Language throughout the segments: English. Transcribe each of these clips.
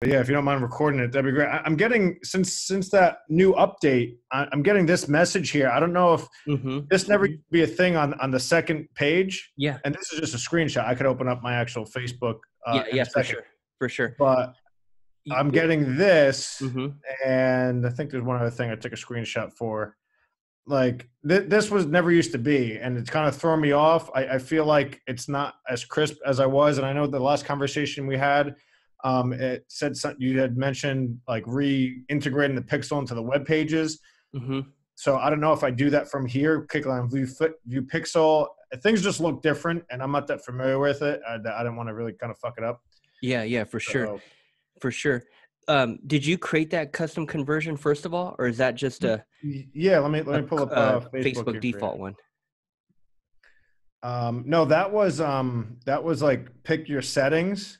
But yeah, if you don't mind recording it, that'd be great. I'm getting, since that new update, I'm getting this message here. I don't know if this never used to be a thing on the second page. Yeah. And this is just a screenshot. I could open up my actual Facebook. Yeah, for sure. For sure. But I'm getting this. And I think there's one other thing I took a screenshot for. Like this was never used to be, and it's kind of thrown me off. I feel like it's not as crisp as I was. And I know the last conversation we had, it said something you had mentioned, like reintegrating the pixel into the web pages. So I don't know if I do that from here, click on view pixel. Things just look different, and I'm not that familiar with it. I didn't want to really kind of fuck it up. Yeah, yeah, for sure, for sure. Did you create that custom conversion first of all, or is that just a? Yeah, let me pull up Facebook default one. No, that was like pick your settings.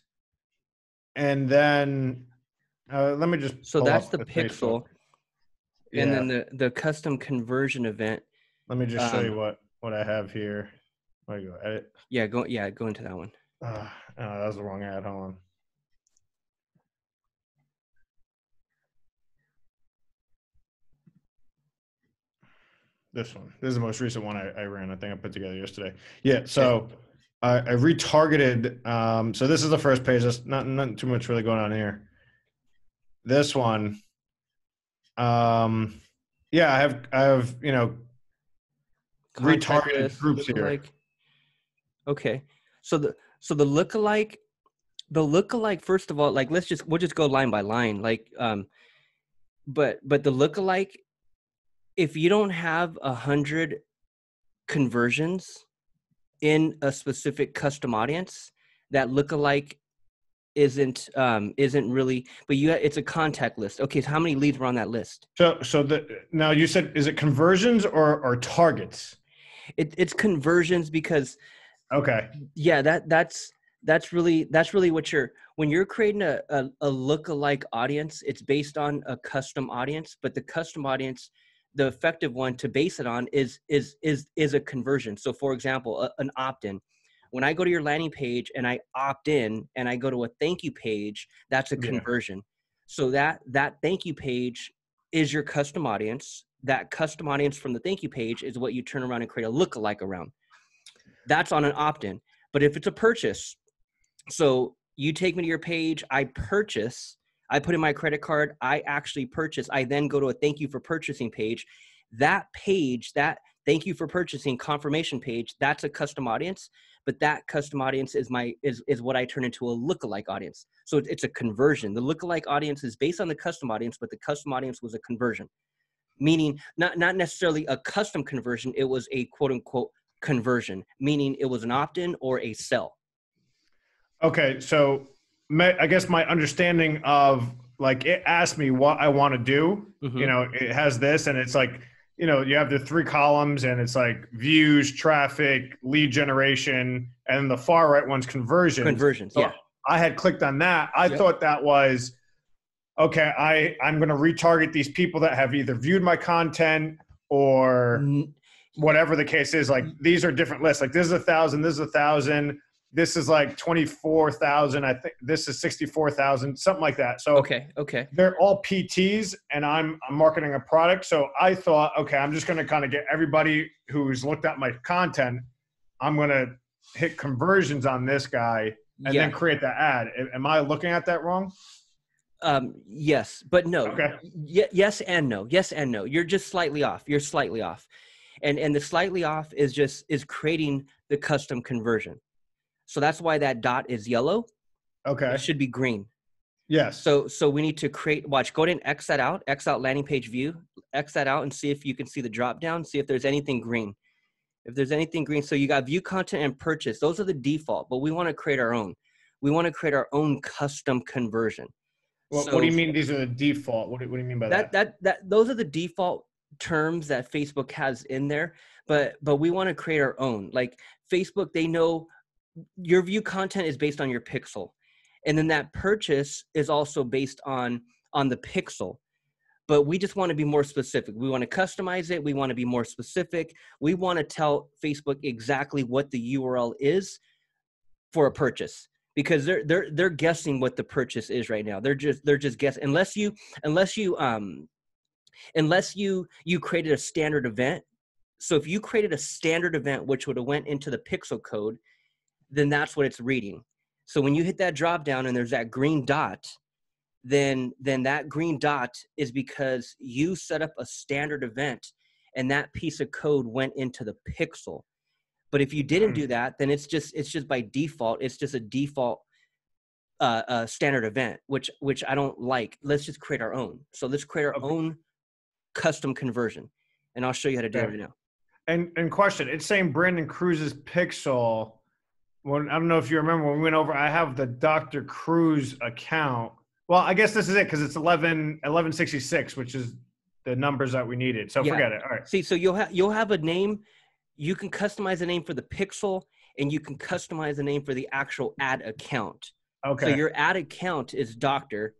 And then let me just. So that's the pixel, and then the custom conversion event. Let me just show you what I have here. There you go. Edit. Yeah, go into that one. Oh, that was the wrong ad. Hold on. This one. This is the most recent one I ran. I think I put together yesterday. Yeah. So. I retargeted. So this is the first page. There's not too much really going on here. This one. Yeah, I have you know, retargeted groups here. Okay, so the lookalike, first of all, like we'll just go line by line, like but the lookalike, if you don't have 100 conversions in a specific custom audience, that lookalike isn't really. But it's a contact list. Okay, so how many leads were on that list? Now you said, is it conversions or targets? It's conversions, because. Okay. Yeah, that's really what you're, when you're creating a lookalike audience. It's based on a custom audience, but the custom audience, the effective one to base it on is a conversion. So for example, an opt-in. When I go to your landing page and I opt in and I go to a thank you page, that's a conversion. So that thank you page is your custom audience. That custom audience from the thank you page is what you turn around and create a lookalike around. That's on an opt-in. But if it's a purchase, so you take me to your page, I purchase, I put in my credit card, I actually purchase, I then go to a thank you for purchasing page. That page, that thank you for purchasing confirmation page, that's a custom audience, but that custom audience is what I turn into a lookalike audience. So it's a conversion. The lookalike audience is based on the custom audience, but the custom audience was a conversion, meaning not necessarily a custom conversion. It was a quote unquote conversion, meaning it was an opt-in or a sell. Okay. So I guess my understanding of, like, it asked me what I want to do. You know, it has this, and it's like, you know, you have the three columns, and it's like views, traffic, lead generation, and the far right one's conversions. So yeah. I had clicked on that. I thought that was, okay, I'm going to retarget these people that have either viewed my content or whatever the case is. Like, these are different lists. Like, this is 1,000, this is 1,000. This is like 24,000. I think this is 64,000, something like that. So okay, they're all PTs, and I'm marketing a product. So I thought, okay, I'm just going to kind of get everybody who's looked at my content. I'm going to hit conversions on this guy and then create that ad. Am I looking at that wrong? Yes, but no. Okay. Yes and no. Yes and no. You're just slightly off. You're slightly off, and the slightly off is creating the custom conversion. So that's why that dot is yellow. Okay. It should be green. Yes. So we need to create, watch, go ahead and X that out, X out landing page view, X that out, and see if you can see the drop down, see if there's anything green. If there's anything green, so you got view content and purchase. Those are the default, but we want to create our own. We want to create our own custom conversion. Well, so, what do you mean these are the default? What do you mean by that? Those are the default terms that Facebook has in there, but we want to create our own. Like Facebook, they know your view content is based on your pixel. And then that purchase is also based on the pixel. But we just want to be more specific. We want to customize it. We want to be more specific. We want to tell Facebook exactly what the URL is for a purchase. because they're guessing what the purchase is right now. They're just guessing, unless you created a standard event. So if you created a standard event, which would have went into the pixel code, then that's what it's reading. So when you hit that drop down and there's that green dot, then that green dot is because you set up a standard event and that piece of code went into the pixel. But if you didn't do that, then it's just by default, it's just a default standard event, which I don't like. Let's just create our own. So let's create our own custom conversion. And I'll show you how to do it now. And question, it's saying Brandon Cruz's pixel. When, I don't know if you remember when we went over, I have the Dr. Cruz account. Well, I guess this is it because it's 1166, which is the numbers that we needed. So forget it. All right. See, so you'll have a name. You can customize the name for the pixel, and you can customize the name for the actual ad account. Okay. So your ad account is Dr.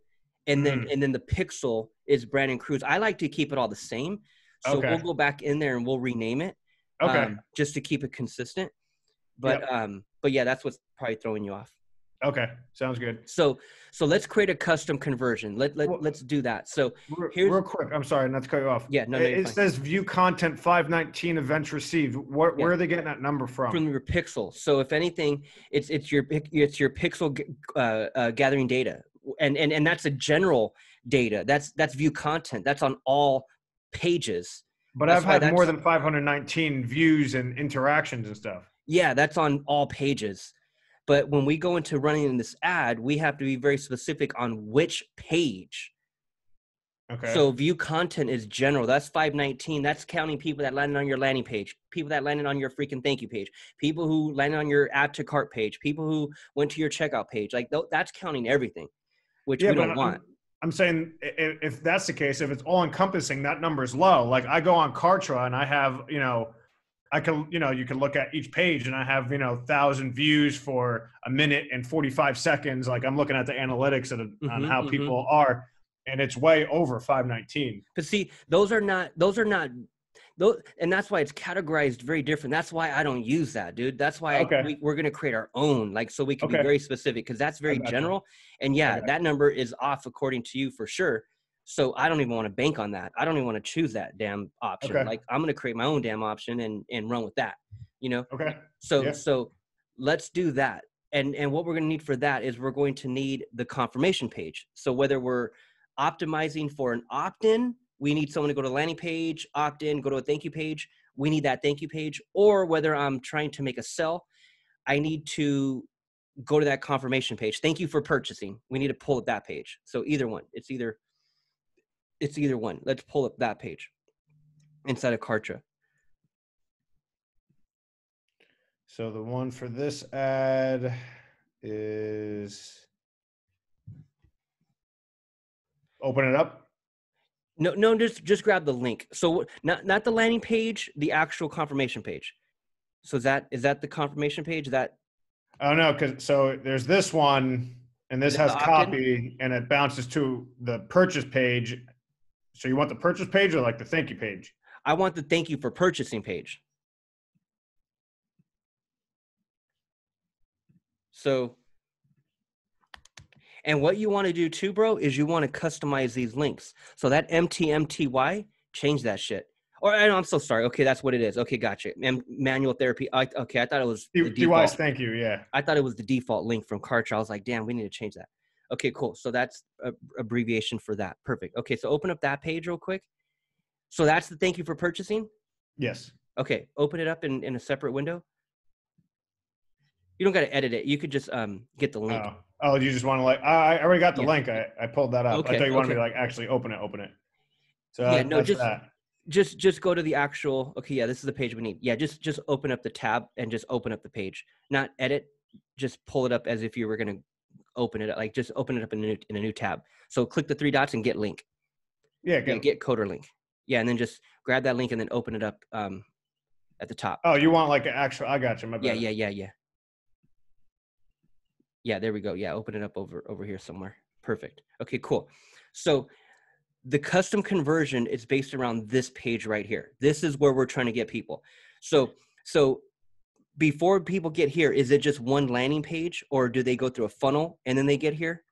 And then the pixel is Brandon Cruz. I like to keep it all the same. So we'll go back in there and we'll rename it, just to keep it consistent. But but yeah, that's what's probably throwing you off. Okay, sounds good. So let's create a custom conversion. Let's do that. So here's real quick. I'm sorry, not to cut you off. Yeah, no. It says view content 519 events received. Where are they getting that number from? From your pixel. So if anything, it's your pixel gathering data, and that's a general data. That's view content. That's on all pages. But I've had more than 519 views and interactions and stuff. Yeah, that's on all pages. But when we go into running in this ad, we have to be very specific on which page. Okay. So view content is general. That's 519. That's counting people that landed on your landing page, people that landed on your freaking thank you page, people who landed on your add to cart page, people who went to your checkout page. Like that's counting everything, which we don't want. I'm saying if that's the case, if it's all encompassing, that number is low. Like I go on Kartra and I have, you can look at each page and I have, 1,000 views for a minute and 45 seconds. Like I'm looking at the analytics on how people are, and it's way over 519. But see, those are not, and that's why it's categorized very different. That's why I don't use that, dude. That's why we're going to create our own, so we can be very specific, because that's very general. And that number is off according to you for sure. So I don't even want to bank on that. I don't even want to choose that damn option. Okay. I'm going to create my own damn option and run with that, Okay. So let's do that. And what we're going to need for that is we're going to need the confirmation page. So whether we're optimizing for an opt-in, we need someone to go to a landing page, opt-in, go to a thank you page. We need that thank you page. Or whether I'm trying to make a sell, I need to go to that confirmation page. Thank you for purchasing. We need to pull up that page. So either one, it's either one. Let's pull up that page inside of Kartra. So the one for this ad is open it up. No, just grab the link. So not the landing page, the actual confirmation page. So is that the confirmation page that? Oh no, so there's this one and this has copy and it bounces to the purchase page. So you want the purchase page or the thank you page? I want the thank you for purchasing page. So, and what you want to do too, bro, is you want to customize these links. So that MTMTY, change that shit. Or I'm so sorry. Okay, that's what it is. Okay, gotcha. Manual therapy. I thought it was the default. Thank you. Yeah. I thought it was the default link from Kartra. I was like, damn, we need to change that. Okay, cool. So that's an abbreviation for that. Perfect. Okay, so open up that page real quick. So that's the thank you for purchasing? Yes. Okay, open it up in a separate window. You don't got to edit it. You could just get the link. Oh, you just want to I already got the link. I pulled that up. Okay, I thought you wanted me to actually open it. So yeah, no, just go to the actual, this is the page we need. Yeah, just open up the tab and just open up the page. Not edit, just pull it up as if you were going to open it up, just open it up in a new tab. So click the three dots and get link. Yeah, get code or link. Yeah, and then just grab that link and then open it up at the top. Oh, you want an actual? I got you. My bad. Yeah, there we go. Yeah, open it up over here somewhere. Perfect. Okay, cool. So the custom conversion is based around this page right here. This is where we're trying to get people. So before people get here, is it just one landing page, or do they go through a funnel and then they get here?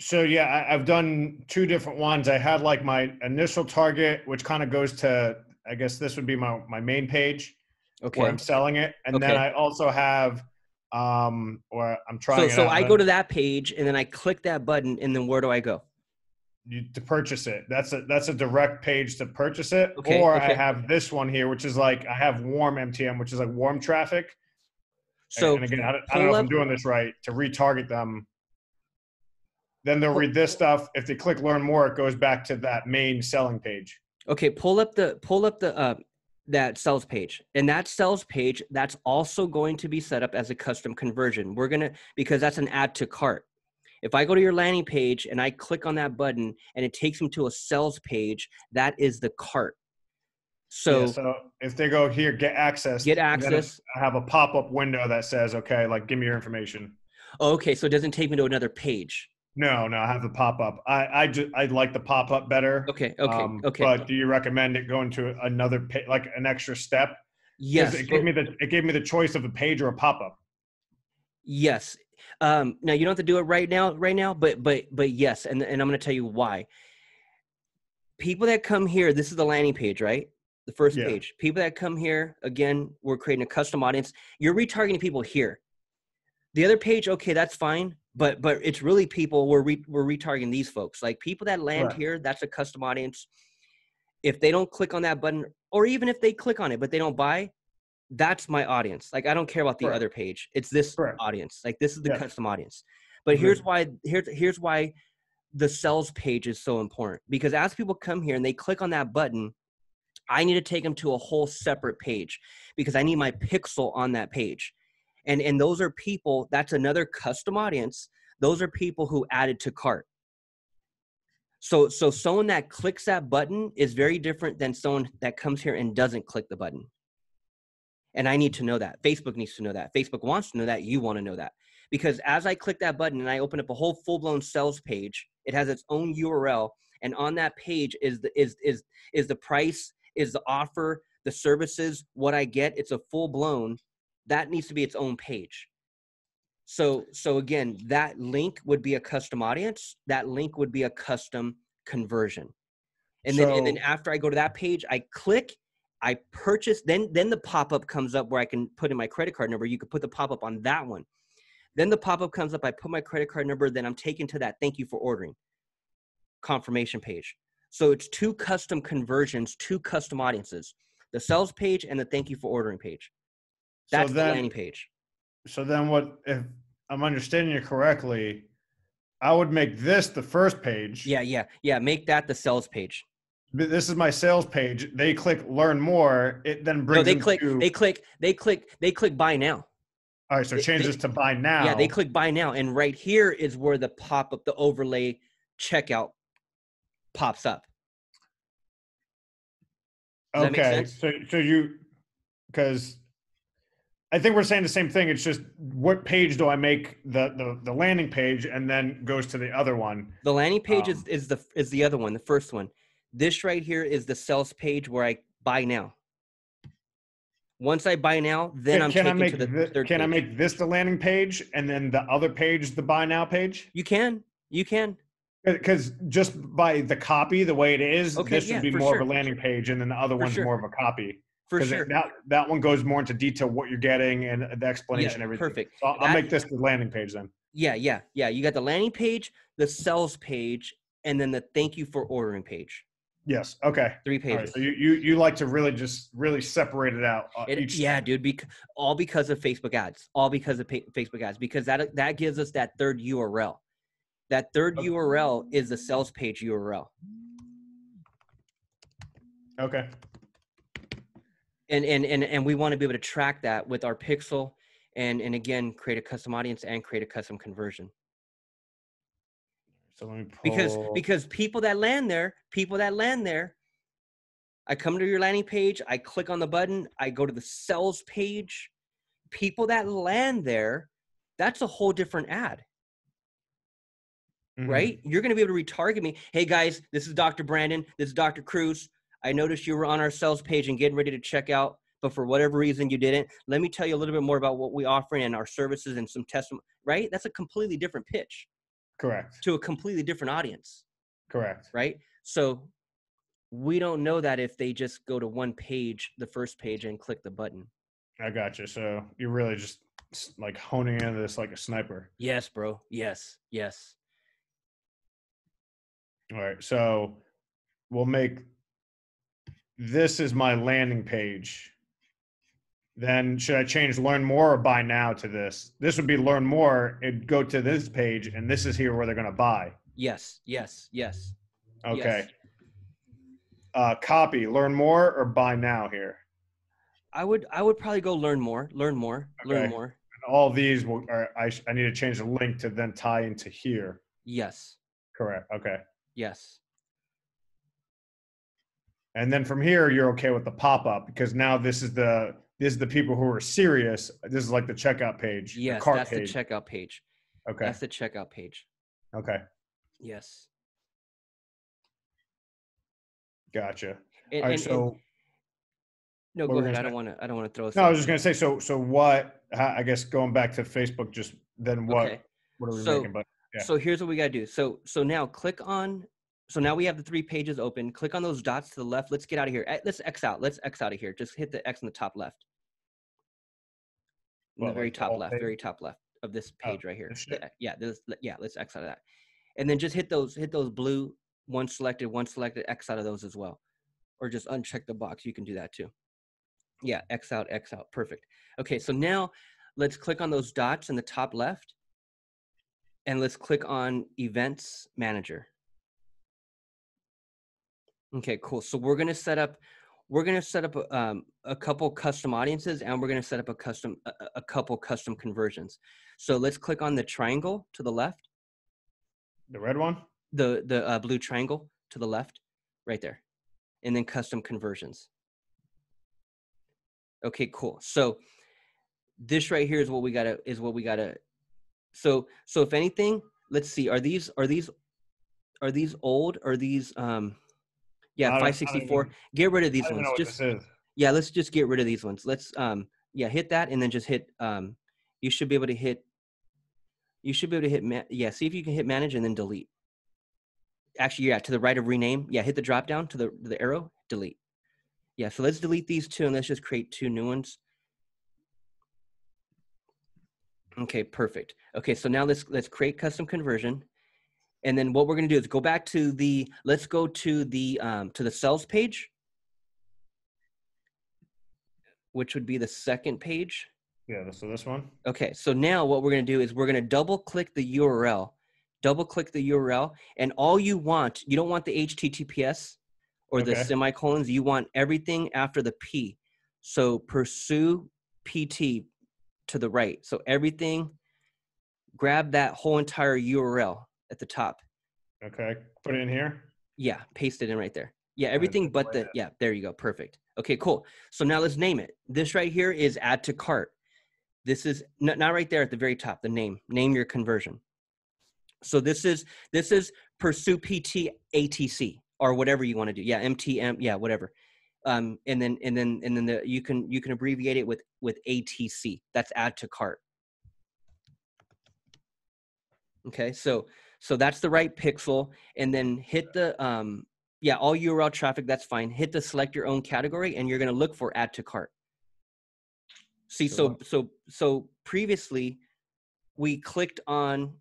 So yeah, I've done two different ones. I had like my initial target, which kind of goes to, I guess this would be my main page, okay, where I'm selling it. And okay, then I also have, or I'm trying. So I go to that page and then I click that button, and then where do I go? To purchase it. That's a direct page to purchase it. Okay, or okay, I have this one here, which is like, I have warm MTM, which is like warm traffic. So and again, I don't know if I'm doing this right, to retarget them. Then they'll read this stuff. If they click learn more, it goes back to that main selling page. Okay. Pull up that sales page, and that sales page, that's also going to be set up as a custom conversion. Because that's an add to cart. If I go to your landing page and I click on that button and it takes them to a sales page, that is the cart. So, yeah, so if they go here, get access, I have a pop-up window that says, okay, like, give me your information. Okay. So it doesn't take me to another page. No, I have the pop-up. I like the pop-up better. Okay. But do you recommend it going to another page, like an extra step? Yes. It gave me the choice of a page or a pop-up. Yes. Now you don't have to do it right now, but yes. And I'm going to tell you why. People that come here, this is the landing page, right? The first page. People that come here, again, we're creating a custom audience. You're retargeting people here. The other page, okay, that's fine. But it's really people, we're retargeting these folks. Like people that land here, that's a custom audience. If they don't click on that button, or even if they click on it, but they don't buy, that's my audience. Like, I don't care about the other page. It's this audience. Like, this is the custom audience. But here's why the sales page is so important. Because as people come here and they click on that button, I need to take them to a whole separate page because I need my pixel on that page. And those are people, that's another custom audience. Those are people who added to cart. So someone that clicks that button is very different than someone that comes here and doesn't click the button. And I need to know that. Facebook needs to know that. Facebook wants to know that. You want to know that. Because as I click that button and I open up a whole full-blown sales page, it has its own URL. And on that page is the price, is the offer, the services, what I get. It's a full-blown. That needs to be its own page. So again, that link would be a custom audience. That link would be a custom conversion. And then after I go to that page, I click, I purchase, then the pop-up comes up where I can put in my credit card number. You could put the pop-up on that one. Then the pop-up comes up, I put my credit card number, then I'm taken to that thank you for ordering confirmation page. So it's two custom conversions, two custom audiences, the sales page and the thank you for ordering page. That's the landing page. So then what, if I'm understanding you correctly, I would make this the first page. Yeah. Make that the sales page. This is my sales page. They click learn more. It then brings they click buy now. All right. So change this to buy now. Yeah. They click buy now. And right here is where the pop-up, the overlay checkout pops up. Does that make sense? So I think we're saying the same thing. It's just what page do I make the landing page and then goes to the other one. The landing page is the other one, the first one. This right here is the sales page where I buy now. Once I buy now, then I'm taken to the third page. Can I make this the landing page and then the other page the buy now page? You can. Because just by the copy, the way it is, this would be more of a landing page and then the other one's more of a copy. For sure. That one goes more into detail what you're getting and the explanation and everything. Perfect. So I'll make this the landing page then. Yeah. You got the landing page, the sales page, and then the thank you for ordering page. Yes. Okay. 3 pages. Right. So you like to really just really separate it out. All because of Facebook ads. All because of Facebook ads. Because that gives us that third URL. That third URL is the sales page URL. Okay. And we want to be able to track that with our pixel and again, create a custom audience and create a custom conversion. So let me pull. Because people that land there, I come to your landing page, I click on the button, I go to the sales page. People that land there, that's a whole different ad. Mm-hmm. Right? You're going to be able to retarget me. Hey guys, this is Dr. Brandon. This is Dr. Cruz. I noticed you were on our sales page and getting ready to check out. but for whatever reason you didn't, let me tell you a little bit more about what we offer and our services and some testimony, right? That's a completely different pitch. Correct. To a completely different audience. Correct. Right? So we don't know that if they just go to one page, the first page, and click the button. I got you. So you're really just like honing into this like a sniper. Yes, bro. Yes. Yes. All right. So we'll make this is my landing page. Then should I change learn more or buy now to this? This would be learn more. It'd go to this page and this is here where they're going to buy. Yes. Yes. Yes. Okay. Yes. Copy, learn more or buy now here. I would probably go learn more. And all these will, or I need to change the link to then tie into here. Yes. Correct. Okay. Yes. And then from here, you're okay with the pop-up because now this is the people who are serious. This is like the checkout page. Yes, that's the checkout page. Okay. That's the checkout page. Okay. Yes. Gotcha. All right, so. No, go ahead. I don't want to throw. No, I was just going to say, so what, I guess going back to Facebook, just then what, okay. What are we making? But, yeah. So here's what we got to do. So now click on, so now we have the three pages open. Click on those dots to the left. Let's get out of here. Let's X out of here. Just hit the X on the top left. Well, the very top left, very top left of this page right here. Yeah. Let's X out of that. And then just hit those blue, one selected, X out of those as well. Or just uncheck the box. You can do that too. Yeah, X out. Perfect. Okay, so now let's click on those dots in the top left and let's click on Events Manager. Okay, cool. So we're going to set up a couple custom audiences and we're going to set up a couple custom conversions. So let's click on the triangle to the left. The red one? The blue triangle to the left right there. And then custom conversions. Okay, cool. So this right here is what we gotta. So if anything, let's see, are these old? Are these, yeah, 564, get rid of these ones. Let's just get rid of these ones. Let's, hit that. And then just hit, you should be able to hit, yeah. See if you can hit manage and then delete. Actually, yeah. To the right of rename. Yeah. Hit the drop down to the arrow, delete. Yeah, so let's delete these two and let's just create two new ones. Okay, perfect. Okay, so now let's create custom conversion. And then what we're going to do is go to the sales page, which would be the second page. Yeah, so this one. Okay, so now what we're going to do is we're going to double click the URL, and all you don't want the HTTPS. Or the semicolons, you want everything after the P. So pursue PT to the right. So everything, grab that whole entire URL at the top. Okay, put it in here? Yeah, paste it in right there. Yeah, everything but the, yeah, there you go, perfect. Okay, cool. So now let's name it. This right here is add to cart. This is, not right there at the very top, the name your conversion. So this is pursue PT ATC. Or whatever you want to do, yeah, MTM, yeah, whatever, and then you can abbreviate it with ATC. That's add to cart. Okay, so that's the right pixel, and then hit the all URL traffic. That's fine. Hit the select your own category, and you're going to look for add to cart. See, so previously we clicked on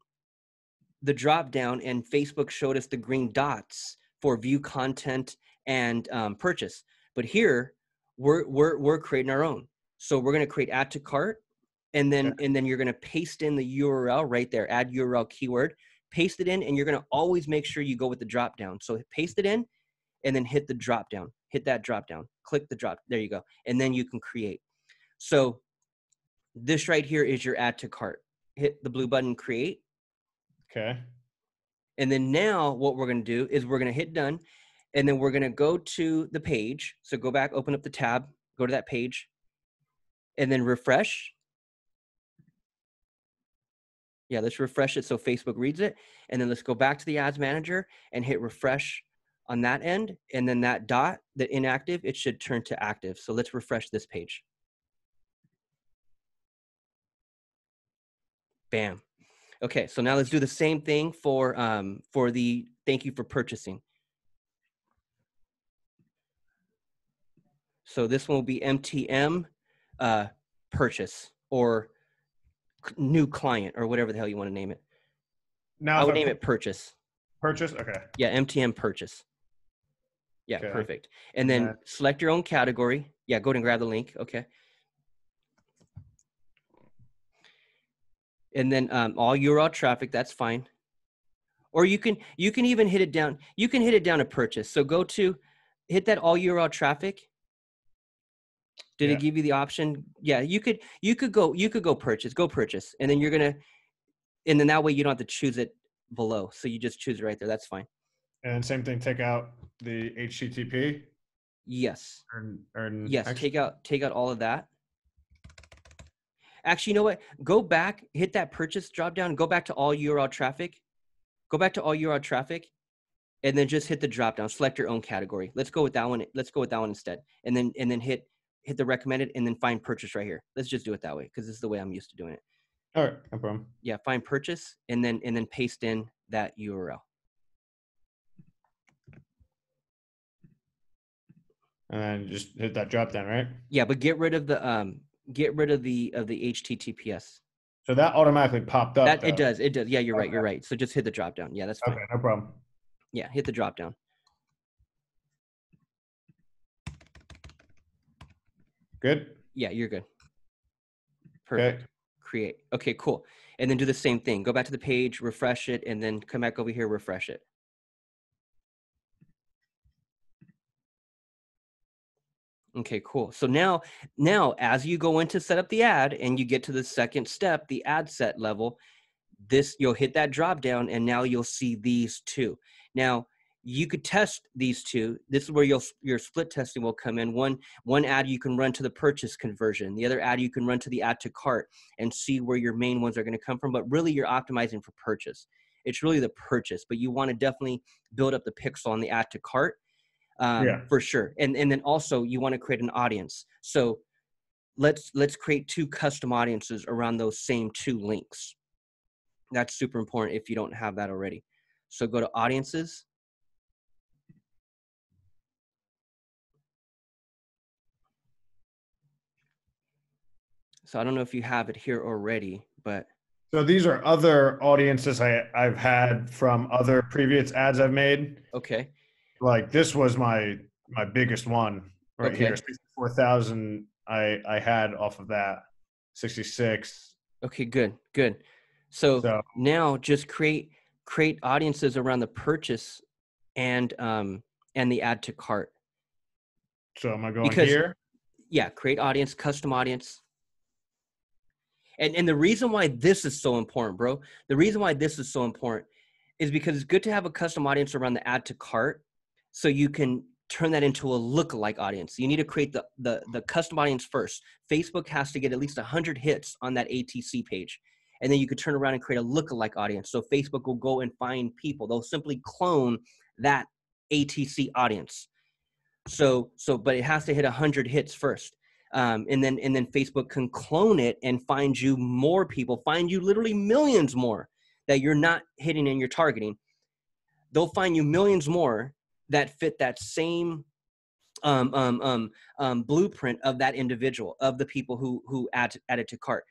the drop down, and Facebook showed us the green dots for view content and purchase. But here we're creating our own. So we're gonna create add to cart and then you're gonna paste in the URL right there, add URL keyword, paste it in, and you're gonna always make sure you go with the drop down. So paste it in and then hit the drop down, hit that drop down, click the drop, there you go. And then you can create. So this right here is your add to cart. Hit the blue button, create. Okay. And then now what we're going to do is we're going to hit done, and then we're going to go to the page. So go back, open up the tab, go to that page, and then refresh. Yeah, let's refresh it so Facebook reads it. And then let's go back to the ads manager and hit refresh on that end, and then that dot, the inactive, it should turn to active. So let's refresh this page. Bam. Okay, so now let's do the same thing for the thank you for purchasing. So this one will be MTM purchase or new client or whatever the hell you want to name it. Now I would name it purchase. Purchase, okay. Yeah, MTM purchase. Yeah, okay. Perfect. And then select your own category. Yeah, go ahead and grab the link, okay. And then all URL traffic, that's fine. Or you can even hit it down. You can hit it down to purchase. So go to, hit that all URL traffic. Did it give you the option? Yeah, you could go purchase, and then you're gonna, and then that way you don't have to choose it below. So you just choose it right there. That's fine. And same thing. Take out the HTTP. Yes. Yes. Take out all of that. Actually, you know what? Go back, hit that purchase drop down, go back to all URL traffic. Go back to all URL traffic, and then just hit the drop down. Select your own category. Let's go with that one. Let's go with that one instead. And then hit the recommended, and then find purchase right here. Let's just do it that way because this is the way I'm used to doing it. All right, no problem. Yeah, find purchase, and then paste in that URL. And just hit that drop down, right? Yeah, but get rid of the of the HTTPS. So that automatically popped up. That, it does. Yeah, you're right. You're right. So just hit the drop down. Yeah, that's fine. Okay, no problem. Yeah, hit the drop down. Good. Yeah, you're good. Perfect. Okay. Create. Okay, cool. And then do the same thing. Go back to the page, refresh it, and then come back over here, refresh it. Okay, cool. So now as you go in to set up the ad and you get to the second step, the ad set level, you'll hit that drop down and now you'll see these two. Now you could test these two. This is where your split testing will come in. One ad you can run to the purchase conversion. The other ad you can run to the add to cart and see where your main ones are going to come from. But really you're optimizing for purchase. It's really the purchase, but you want to definitely build up the pixel on the add to cart. For sure. And then also you want to create an audience. So let's create two custom audiences around those same two links. That's super important if you don't have that already. So go to audiences. So I don't know if you have it here already, but. So these are other audiences I've had from other previous ads I've made. Okay. Like this was my biggest one right here, 64,000 I had off of that, 66. Okay, good. So now just create audiences around the purchase and the add to cart. So am I going here? Yeah, create audience, custom audience. And the reason why this is so important, bro, is because it's good to have a custom audience around the add to cart. So you can turn that into a lookalike audience. You need to create the custom audience first. Facebook has to get at least 100 hits on that ATC page. And then you could turn around and create a lookalike audience. So Facebook will go and find people. They'll simply clone that ATC audience. But it has to hit 100 hits first. And then Facebook can clone it and find you more people, find you literally millions more that you're not hitting and you're targeting. They'll find you millions more that fit that same blueprint of that individual, of the people who added to cart.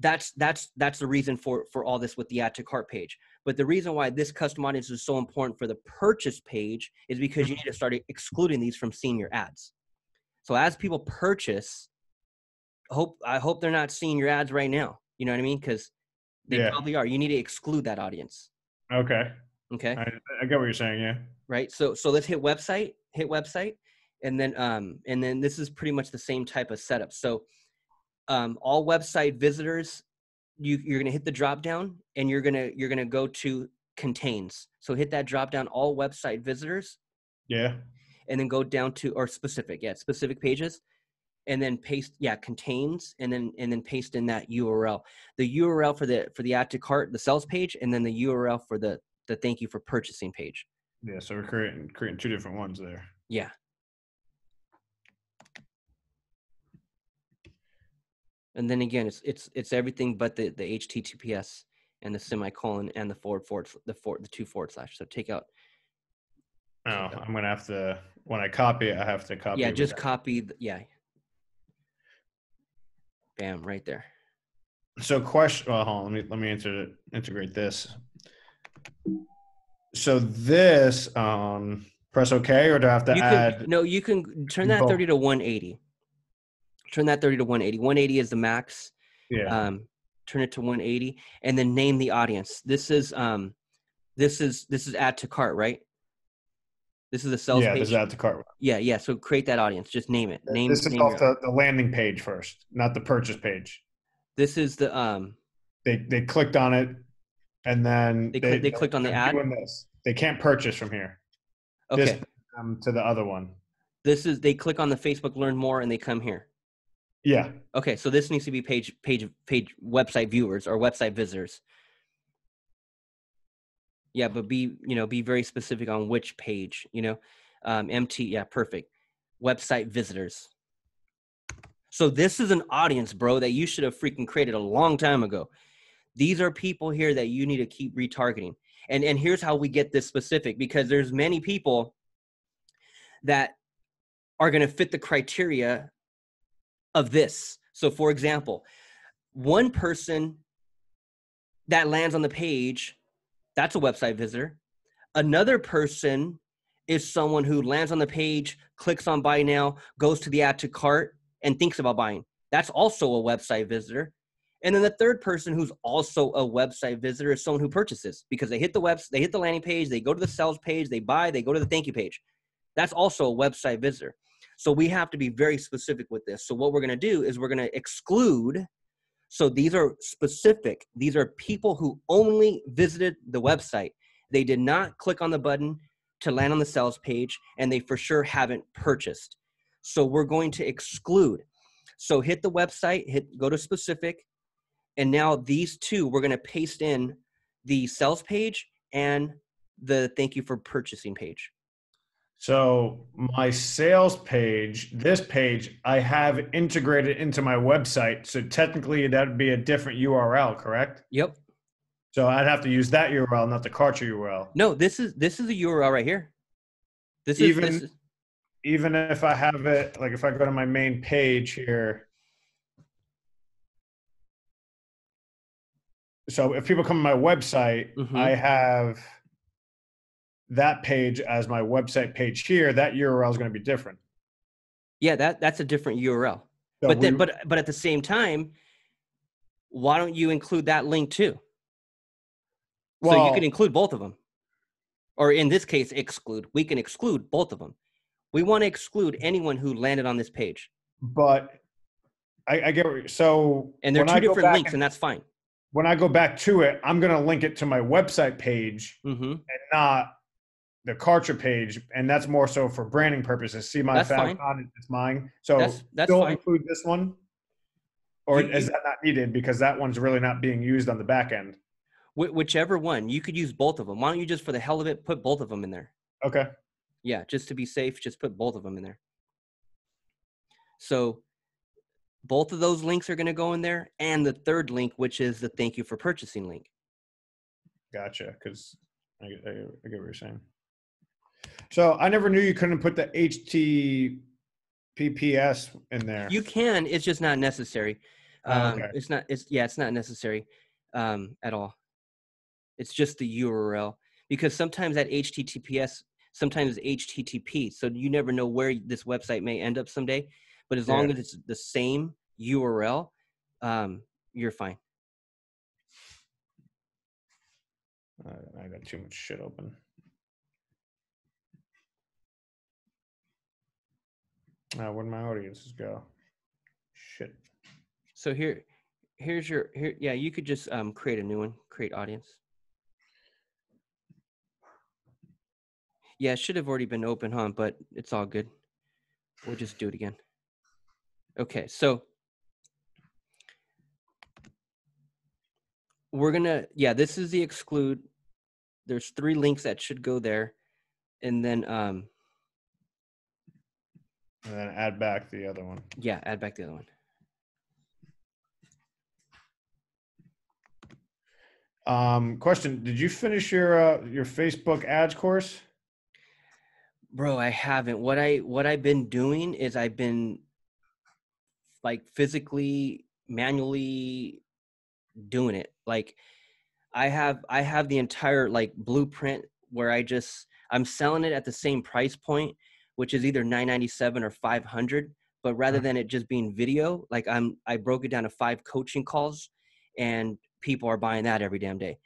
That's the reason for all this with the add to cart page. But the reason why this custom audience is so important for the purchase page is because you need to start excluding these from seeing your ads. So as people purchase, I hope they're not seeing your ads right now. You know what I mean? Because they probably are. You need to exclude that audience. Okay. Okay. I get what you're saying. Yeah. Right. So let's hit website. And then this is pretty much the same type of setup. So all website visitors, you're going to hit the drop down and you're going to go to contains. So hit that drop down, all website visitors. Yeah. And then go down to specific pages, and then paste contains, and then paste in that URL. The URL for the add to cart, the sales page, and then the URL for the thank you for purchasing page. Yeah, so we're creating two different ones there. Yeah. And then again, it's everything but the HTTPS and the semicolon and the two forward slash. So take out. Oh, I'm going to have to, when I copy it, I have to copy. Yeah, just copy. Yeah. Bam, right there. So question, well, hold on, let me integrate this. So this, press OK, or do I have to add? No, you can turn that 30 to 180. Turn that 30 to 180. 180 is the max. Yeah. Turn it to 180, and then name the audience. This is add to cart, right? This is the sales page. Yeah, this is add to cart. Yeah. So create that audience. Just name it. Name. This is off the landing page first, not the purchase page. This is the They clicked on it, and then they clicked on the ad. They can't purchase from here. Okay. This, to the other one. This is they click on the Facebook Learn More, and they come here. Yeah. Okay, so this needs to be page website viewers or website visitors. Yeah, but be very specific on which page, MT, yeah, perfect. Website visitors. So this is an audience, bro, that you should have freaking created a long time ago. These are people here that you need to keep retargeting. And here's how we get this specific, because there's many people that are going to fit the criteria of this. So for example, one person that lands on the page, that's a website visitor. Another person is someone who lands on the page, clicks on buy now, goes to the add to cart, and thinks about buying. That's also a website visitor. And then the third person who's also a website visitor is someone who purchases, because they hit the landing page, they go to the sales page, they buy, they go to the thank you page. That's also a website visitor. So we have to be very specific with this. So what we're going to do is we're going to exclude. So these are specific. These are people who only visited the website. They did not click on the button to land on the sales page, and they for sure haven't purchased. So we're going to exclude. So hit the website, go to specific. And now these two, we're going to paste in the sales page and the thank you for purchasing page. So my sales page, this page, I have integrated into my website. So technically that would be a different URL, correct? Yep. So I'd have to use that URL, not the Kartra URL. No, this is a URL right here. Even if I have it, like if I go to my main page here. So if people come to my website, I have that page as my website page here. That URL is going to be different. Yeah, that's a different URL. So but at the same time, why don't you include that link too? Well, so you can include both of them, or in this case, exclude. We can exclude both of them. We want to exclude anyone who landed on this page. But I get what you're, so. And they're two different links, and that's fine. When I go back to it, I'm going to link it to my website page and not the Kartra page, and that's more so for branding purposes. See my fact on it, it's mine. So don't include this one, or is that not needed because that one's really not being used on the back end? Whichever one. You could use both of them. Why don't you just for the hell of it put both of them in there? Okay. Yeah, just to be safe, just put both of them in there. So both of those links are going to go in there, and the third link, which is the thank you for purchasing link. Gotcha, because I get what you're saying. So I never knew you couldn't put the HTTPS in there. You can. It's just not necessary. Okay. It's not necessary at all. It's just the URL, because sometimes that HTTPS, sometimes it's HTTP. So you never know where this website may end up someday. But as long as it's the same URL, you're fine. I got too much shit open. Where'd my audiences go? Shit. So here's your yeah, you could just create a new one, create audience. Yeah, it should have already been open, huh? But it's all good. We'll just do it again. Okay, so we're gonna, yeah, this is the exclude. There's three links that should go there. And then add back the other one. Yeah, add back the other one. Question, did you finish your Facebook ads course? Bro, I haven't. What I've been doing is I've been like physically, manually doing it. Like I have the entire like blueprint where I'm selling it at the same price point, which is either $997 or $500, but rather than it just being video, like I broke it down to 5 coaching calls, and people are buying that every damn day.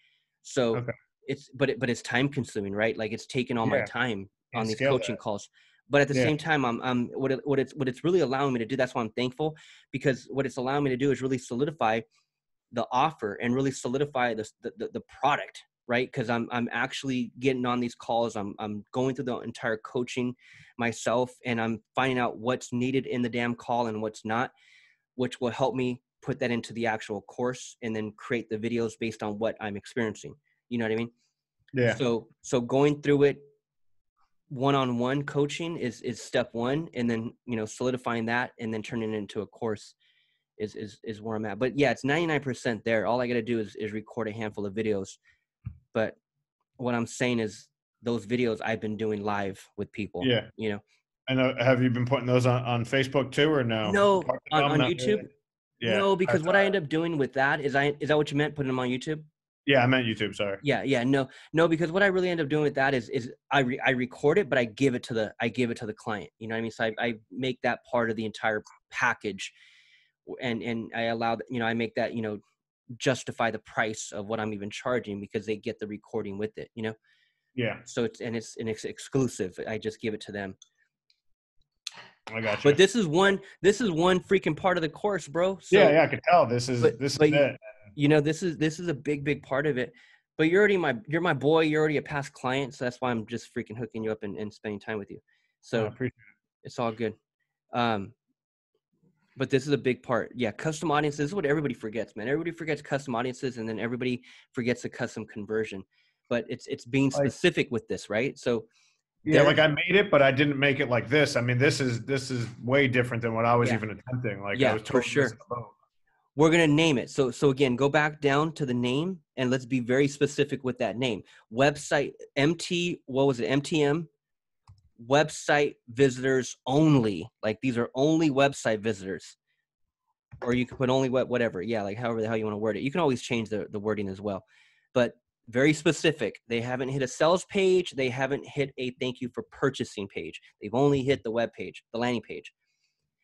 So it's time consuming, right? Like it's taking all my time on these coaching calls. But at the same time, what it's really allowing me to do, that's why I'm thankful, because what it's allowing me to do is really solidify the offer and really solidify the product, right? Because I'm actually getting on these calls. I'm going through the entire coaching myself, and I'm finding out what's needed in the damn call and what's not, which will help me put that into the actual course and then create the videos based on what I'm experiencing. You know what I mean? Yeah. So going through it one-on-one coaching is step one. And then, you know, solidifying that and then turning it into a course is where I'm at. But yeah, it's 99% there. All I got to do is record a handful of videos. But what I'm saying is those videos I've been doing live with people, yeah, you know. And have you been putting those on Facebook too, or no? No, on YouTube. Yeah, no, because what I end up doing with that is that what you meant, putting them on YouTube? Yeah, I meant YouTube. Sorry. Yeah. No, because what I really end up doing with that is I record it, but I give it to the client. You know what I mean? So I make that part of the entire package, and I allow that, you know, I make that, you know, justify the price of what I'm even charging, because they get the recording with it, you know? Yeah. So it's exclusive. I just give it to them. I got you. But this is one freaking part of the course, bro. So, yeah, I can tell. This is it. You know, this is a big part of it. But you're my boy. You're already a past client, so that's why I'm just freaking hooking you up and spending time with you. So I appreciate it. It's all good. But this is a big part. Yeah, custom audiences. This is what everybody forgets, man. Everybody forgets custom audiences, and then everybody forgets the custom conversion. But it's being specific with this, right? So. Yeah, like I made it, but I didn't make it like this. I mean, this is way different than what I was even attempting. Like, I was totally for sure. We're gonna name it. So again, go back down to the name, and let's be very specific with that name. Website MTM, website visitors only. Like these are only website visitors, or you can put only whatever. Yeah, like however the hell you want to word it. You can always change the wording as well, but. Very specific. They haven't hit a sales page. They haven't hit a thank you for purchasing page. They've only hit the web page, the landing page.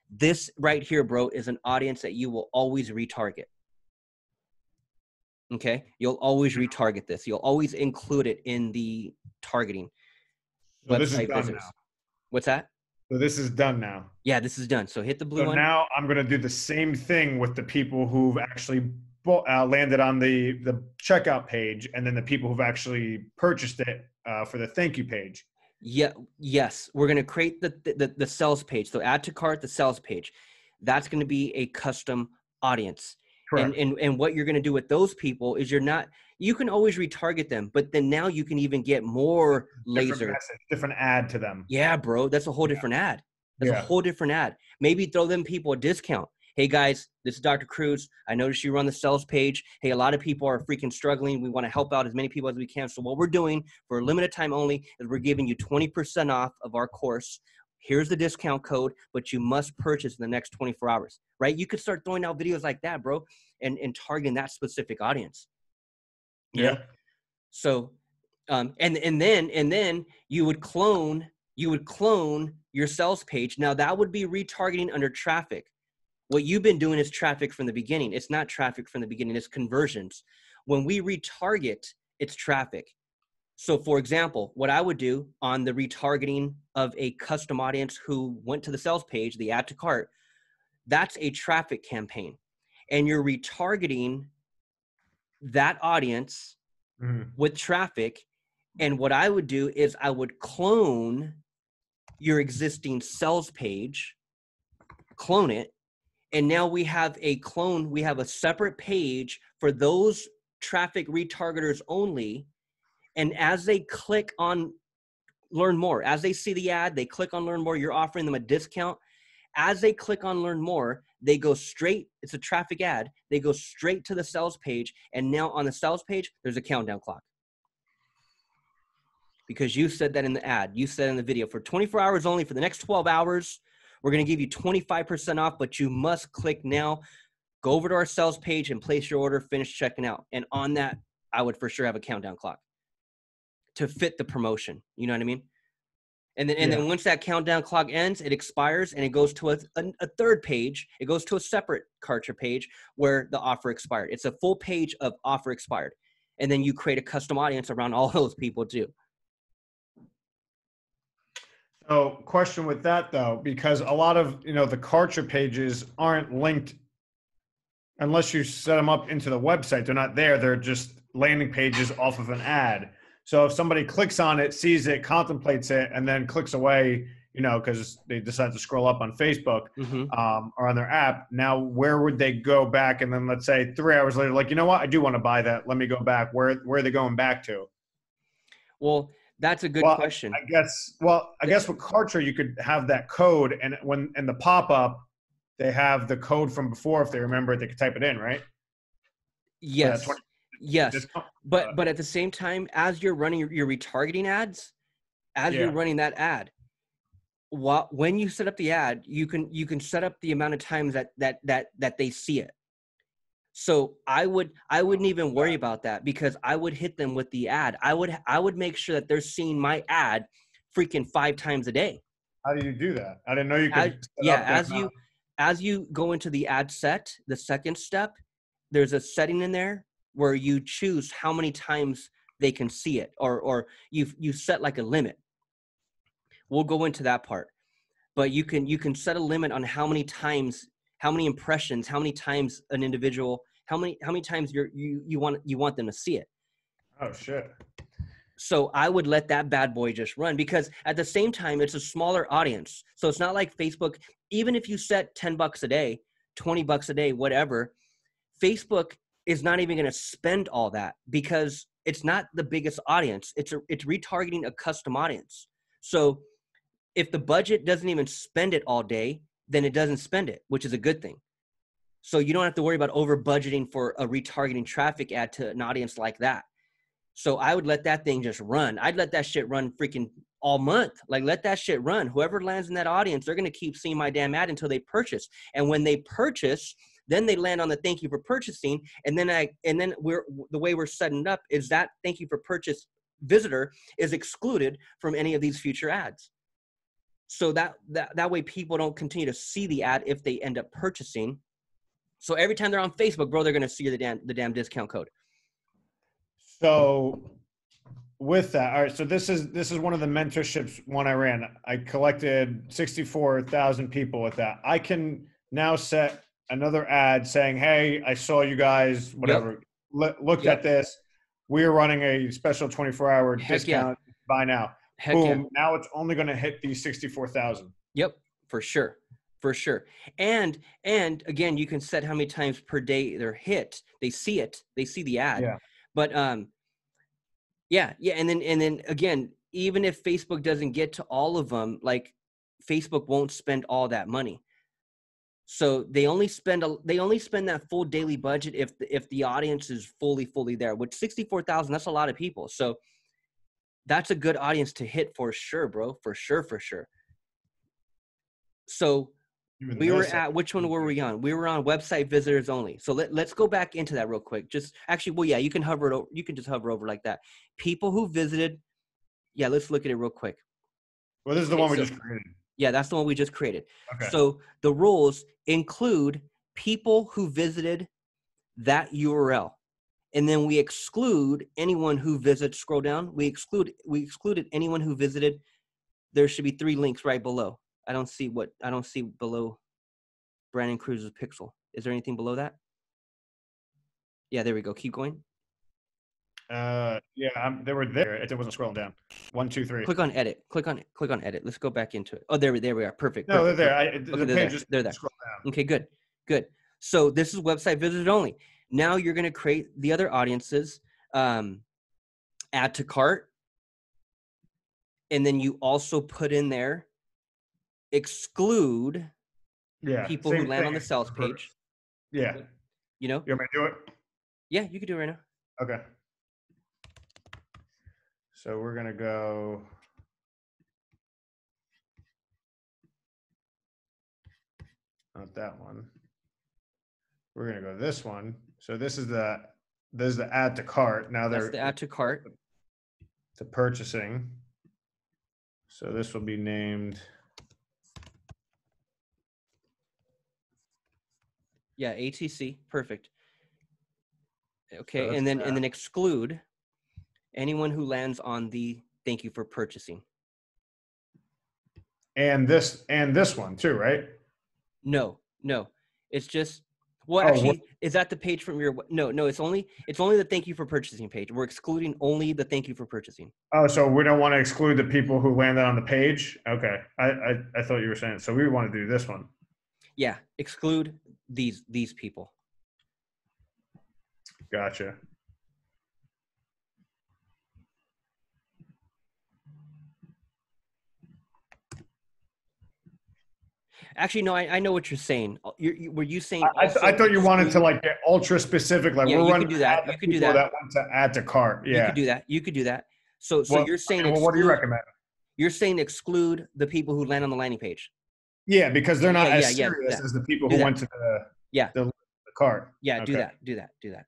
This right here, bro, is an audience that you will always retarget. Okay? You'll always retarget this. You'll always include it in the targeting. So this is done now. What's that? So this is done now. Yeah, this is done. So hit the blue one. So now I'm going to do the same thing with the people who've actually landed on the checkout page, and then the people who've actually purchased it for the thank you page. Yeah. Yes. We're going to create the sales page. So add to cart, the sales page. That's going to be a custom audience. Correct. And what you're going to do with those people is you can always retarget them, but then now you can even get more different ad to them. Yeah, bro. That's a whole different ad. That's a whole different ad. Maybe throw them people a discount. Hey guys, this is Dr. Cruz. I noticed you run the sales page. Hey, a lot of people are freaking struggling. We want to help out as many people as we can. So what we're doing for a limited time only is we're giving you 20% off of our course. Here's the discount code, but you must purchase in the next 24 hours, right? You could start throwing out videos like that, bro, and targeting that specific audience. Yeah. So, and then you would clone your sales page. Now that would be retargeting under traffic. What you've been doing is traffic from the beginning. It's not traffic from the beginning. It's conversions. When we retarget, it's traffic. So for example, what I would do on the retargeting of a custom audience who went to the sales page, the add to cart, that's a traffic campaign. And you're retargeting that audience with traffic. And what I would do is I would clone your existing sales page, clone it. And now we have a clone. We have a separate page for those traffic retargeters only. And as they click on learn more. As they see the ad, they click on learn more. You're offering them a discount. As they click on learn more, they go straight, it's a traffic ad, they go straight to the sales page, and now on the sales page, there's a countdown clock. Because you said that in the ad, you said in the video, for 24 hours only, for the next 12 hours, we're gonna give you 25% off, but you must click now, go over to our sales page and place your order, finish checking out. And on that, I would for sure have a countdown clock to fit the promotion, you know what I mean? And then, and then once that countdown clock ends, it expires and it goes to a third page. It goes to a separate Kartra page where the offer expired. It's a full page of offer expired. And then you create a custom audience around all those people too. So question with that though, because a lot of, you know, the Kartra pages aren't linked unless you set them up into the website. They're not there. They're just landing pages off of an ad. So if somebody clicks on it, sees it, contemplates it, and then clicks away, you know, because they decide to scroll up on Facebook or on their app, now where would they go back? And then let's say 3 hours later, like, you know what, I do want to buy that. Let me go back. Where are they going back to? Well, that's a good question. I guess with Kartra, you could have that code, and when in the pop-up, they have the code from before. If they remember it, they could type it in, right? Yes. Yes, but at the same time, as you're running your retargeting ads, as you're running that ad, when you set up the ad, you can set up the amount of times that they see it. So I wouldn't even worry about that, because I would hit them with the ad. I would make sure that they're seeing my ad freaking 5 times a day. How do you do that? I didn't know you could. As you go into the ad set, the second step, there's a setting in there where you choose how many times they can see it, or you set like a limit. We'll go into that part, but you can set a limit on how many times, how many impressions, how many times an individual, how many times you want them to see it. Oh shit! So I would let that bad boy just run, because at the same time it's a smaller audience, so it's not like Facebook. Even if you set $10 a day, $20 a day, whatever, Facebook is not even going to spend all that, because it's not the biggest audience. It's retargeting a custom audience. So if the budget doesn't even spend it all day, then it doesn't spend it, which is a good thing. So you don't have to worry about over budgeting for a retargeting traffic ad to an audience like that. So I would let that thing just run. I'd let that shit run freaking all month. Like, let that shit run. Whoever lands in that audience, they're going to keep seeing my damn ad until they purchase. And when they purchase, then they land on the thank you for purchasing, and then the way we're setting up is that thank you for purchase visitor is excluded from any of these future ads. So that way people don't continue to see the ad if they end up purchasing. So every time they're on Facebook, bro, they're gonna see the damn discount code. So with that, all right. So this is one of the mentorships one I ran. I collected 64,000 people with that. I can now set another ad saying, hey, I saw you guys, whatever, looked at this. We're running a special 24-hour discount. Buy now. Heck, boom. Yeah. Now it's only going to hit the 64,000. Yep, for sure. For sure. And again, you can set how many times per day they're hit. They see it. They see the ad. Yeah. But And then again, even if Facebook doesn't get to all of them, like, Facebook won't spend all that money. So they only spend that full daily budget if the audience is fully there. With 64,000, that's a lot of people. So that's a good audience to hit for sure, bro. For sure. So we were at, which one were we on? We were on website visitors only. So let's go back into that real quick. You can hover it over. You can just hover over like that. People who visited. Yeah, let's look at it real quick. Well, this is the one we just created. Yeah, that's the one we just created. Okay. So the rules include people who visited that URL. And then we exclude anyone who visits, scroll down. We excluded anyone who visited. There should be 3 links right below. I don't see below Brandon Cruz's pixel. Is there anything below that? Yeah, there we go. Keep going. They were there. It wasn't scrolling down. 1, 2, 3. Click on edit. Click on edit. Let's go back into it. Oh, there we are. Perfect. No, perfect. They're there. They're there. Scroll down. Okay, good. So this is website visitors only. Now you're going to create the other audiences. Add to cart. And then you also put in there, exclude people who land on the sales page. Yeah. You know? You want me to do it? Yeah, you can do it right now. Okay. So we're going to go. Not that one. We're going to go this one. So this is the add to cart. Now that's the add to cart. The purchasing. So this will be named. Yeah, ATC. Perfect. Okay, so and then exclude anyone who lands on the thank you for purchasing. And this one too, right? No. It's just is that the page from your no, it's only the thank you for purchasing page. We're excluding only the thank you for purchasing. Oh, so we don't want to exclude the people who landed on the page? Okay. I thought you were saying so we want to do this one. Yeah, exclude these people. Gotcha. Actually, no, I know what you're saying. Were you saying? I thought you wanted to like get ultra specific. Like yeah, we're running. You could do that. That want to add to cart. Yeah, you could do that. So well, you're saying. Okay, well, what do you recommend? You're saying exclude the people who land on the landing page. Yeah, because they're not as serious as the people who went to the cart. Yeah, okay. Do that.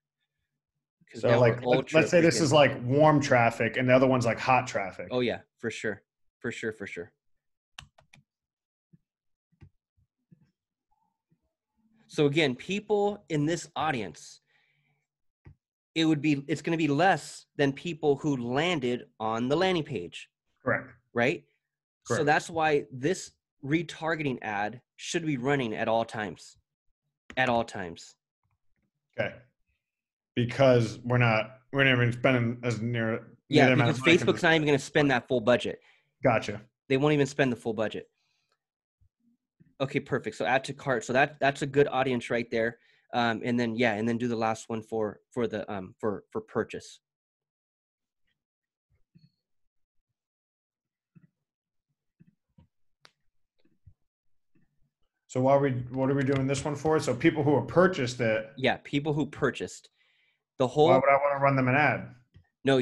So like, let's say this is like warm traffic, and the other one's like hot traffic. Oh yeah, for sure. So again, people in this audience, it's going to be less than people who landed on the landing page. Correct. Right? Correct. So that's why this retargeting ad should be running at all times. Okay. Because we're not even spending as near. Yeah, because Facebook's not even going to spend that full budget. Gotcha. They won't even spend the full budget. Okay, perfect. So add to cart. So that's a good audience right there. And then do the last one for purchase. So what are we doing this one for? So people who have purchased it. Yeah, people who purchased the whole. Why would I want to run them an ad? No,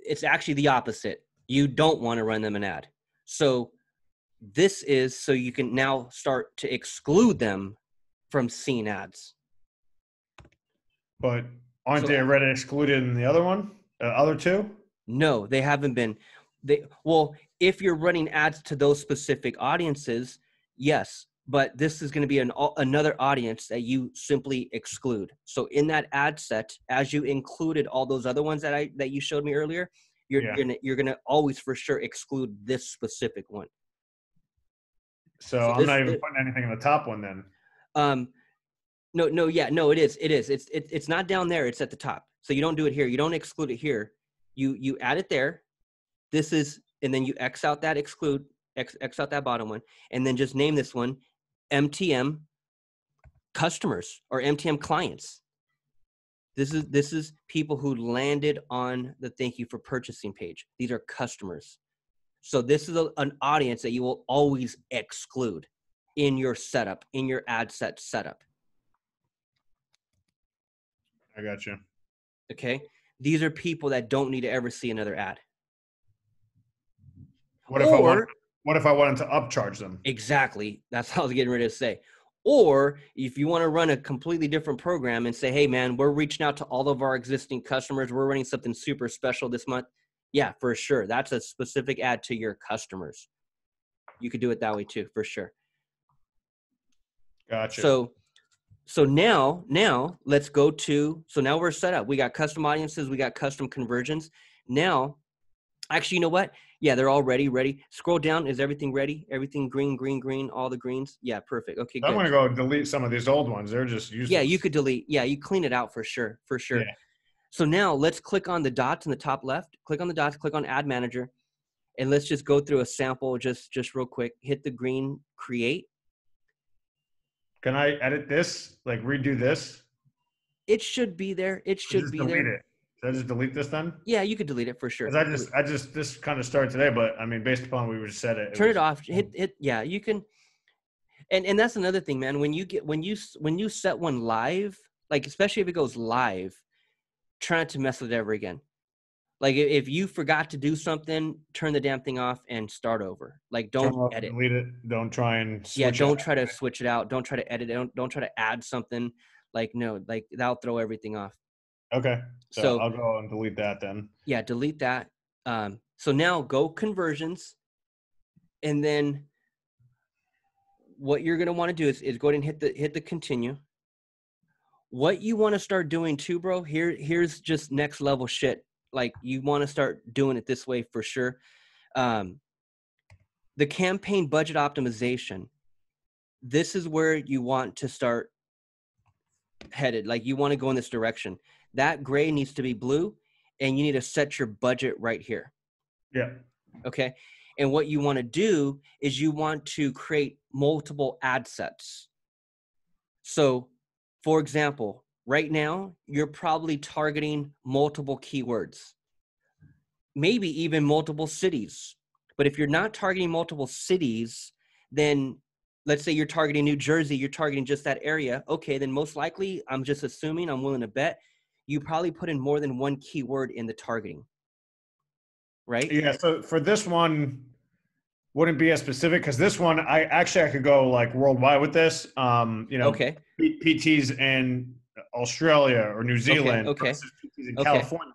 it's actually the opposite. You don't want to run them an ad. So this is so you can now start to exclude them from seeing ads. But aren't they already excluded in the other one? Other two? No, they haven't been. If you're running ads to those specific audiences, yes. But this is going to be another audience that you simply exclude. So in that ad set, as you included all those other ones that you showed me earlier, you're gonna always for sure exclude this specific one. So I'm not even putting anything in the top one then. It is. It's not down there. It's at the top. So you don't do it here. You don't exclude it here. You add it there. This is, and then you X out that exclude, X out that bottom one, and then just name this one MTM customers or MTM clients. This is people who landed on the thank you for purchasing page. These are customers. So this is an audience that you will always exclude in your setup, in your ad set setup. I got you. Okay. These are people that don't need to ever see another ad. What if I wanted to upcharge them? Exactly. That's what I was getting ready to say. Or if you want to run a completely different program and say, hey man, we're reaching out to all of our existing customers. We're running something super special this month. Yeah, for sure. That's a specific ad to your customers. You could do it that way too, for sure. Gotcha. So now let's go to, so now we're set up. We got custom audiences. We got custom conversions. Now, actually, you know what? Yeah, they're all ready. Scroll down. Is everything ready? Everything green, all the greens. Yeah, perfect. Okay, good. I'm going to go delete some of these old ones. They're just useless. Yeah, you could delete. Yeah, you clean it out for sure. Yeah. So now let's click on the dots in the top left, click on the dots, click on Ad Manager, and let's just go through a sample just real quick. Hit the green create. Can I edit this? Like redo this? It should be there. It should be there. Delete it. Did I just delete this then? Yeah, you could delete it for sure. Because I just this kind of started today, but I mean, based upon we just said it. Turn it off. Hit. Yeah, you can. And that's another thing, man. When you set one live, like especially if it goes live, try not to mess with it ever again. Like if you forgot to do something, turn the damn thing off and start over. Like don't edit. Delete it. Don't try and switch Don't try to switch it out. Don't try to edit it. Don't try to add something. Like no, like that'll throw everything off. Okay. So I'll go and delete that then. Yeah, delete that. So now go conversions, and then what you're going to want to do is go ahead and hit the continue. What you want to start doing too, bro, here's just next level shit. Like you want to start doing it this way for sure. The campaign budget optimization. This is where you want to start headed. Like you want to go in this direction. That gray needs to be blue, and you need to set your budget right here. Yeah. Okay. And what you want to do is you want to create multiple ad sets. So for example, right now, you're probably targeting multiple keywords, maybe even multiple cities. But if you're not targeting multiple cities, then let's say you're targeting New Jersey, you're targeting just that area. Okay, then most likely, I'm just assuming, I'm willing to bet, you probably put in more than one keyword in the targeting, right? Yeah, so for this one, wouldn't be as specific because this one, I could go like worldwide with this, okay. PTs in Australia or New Zealand versus PTs in California.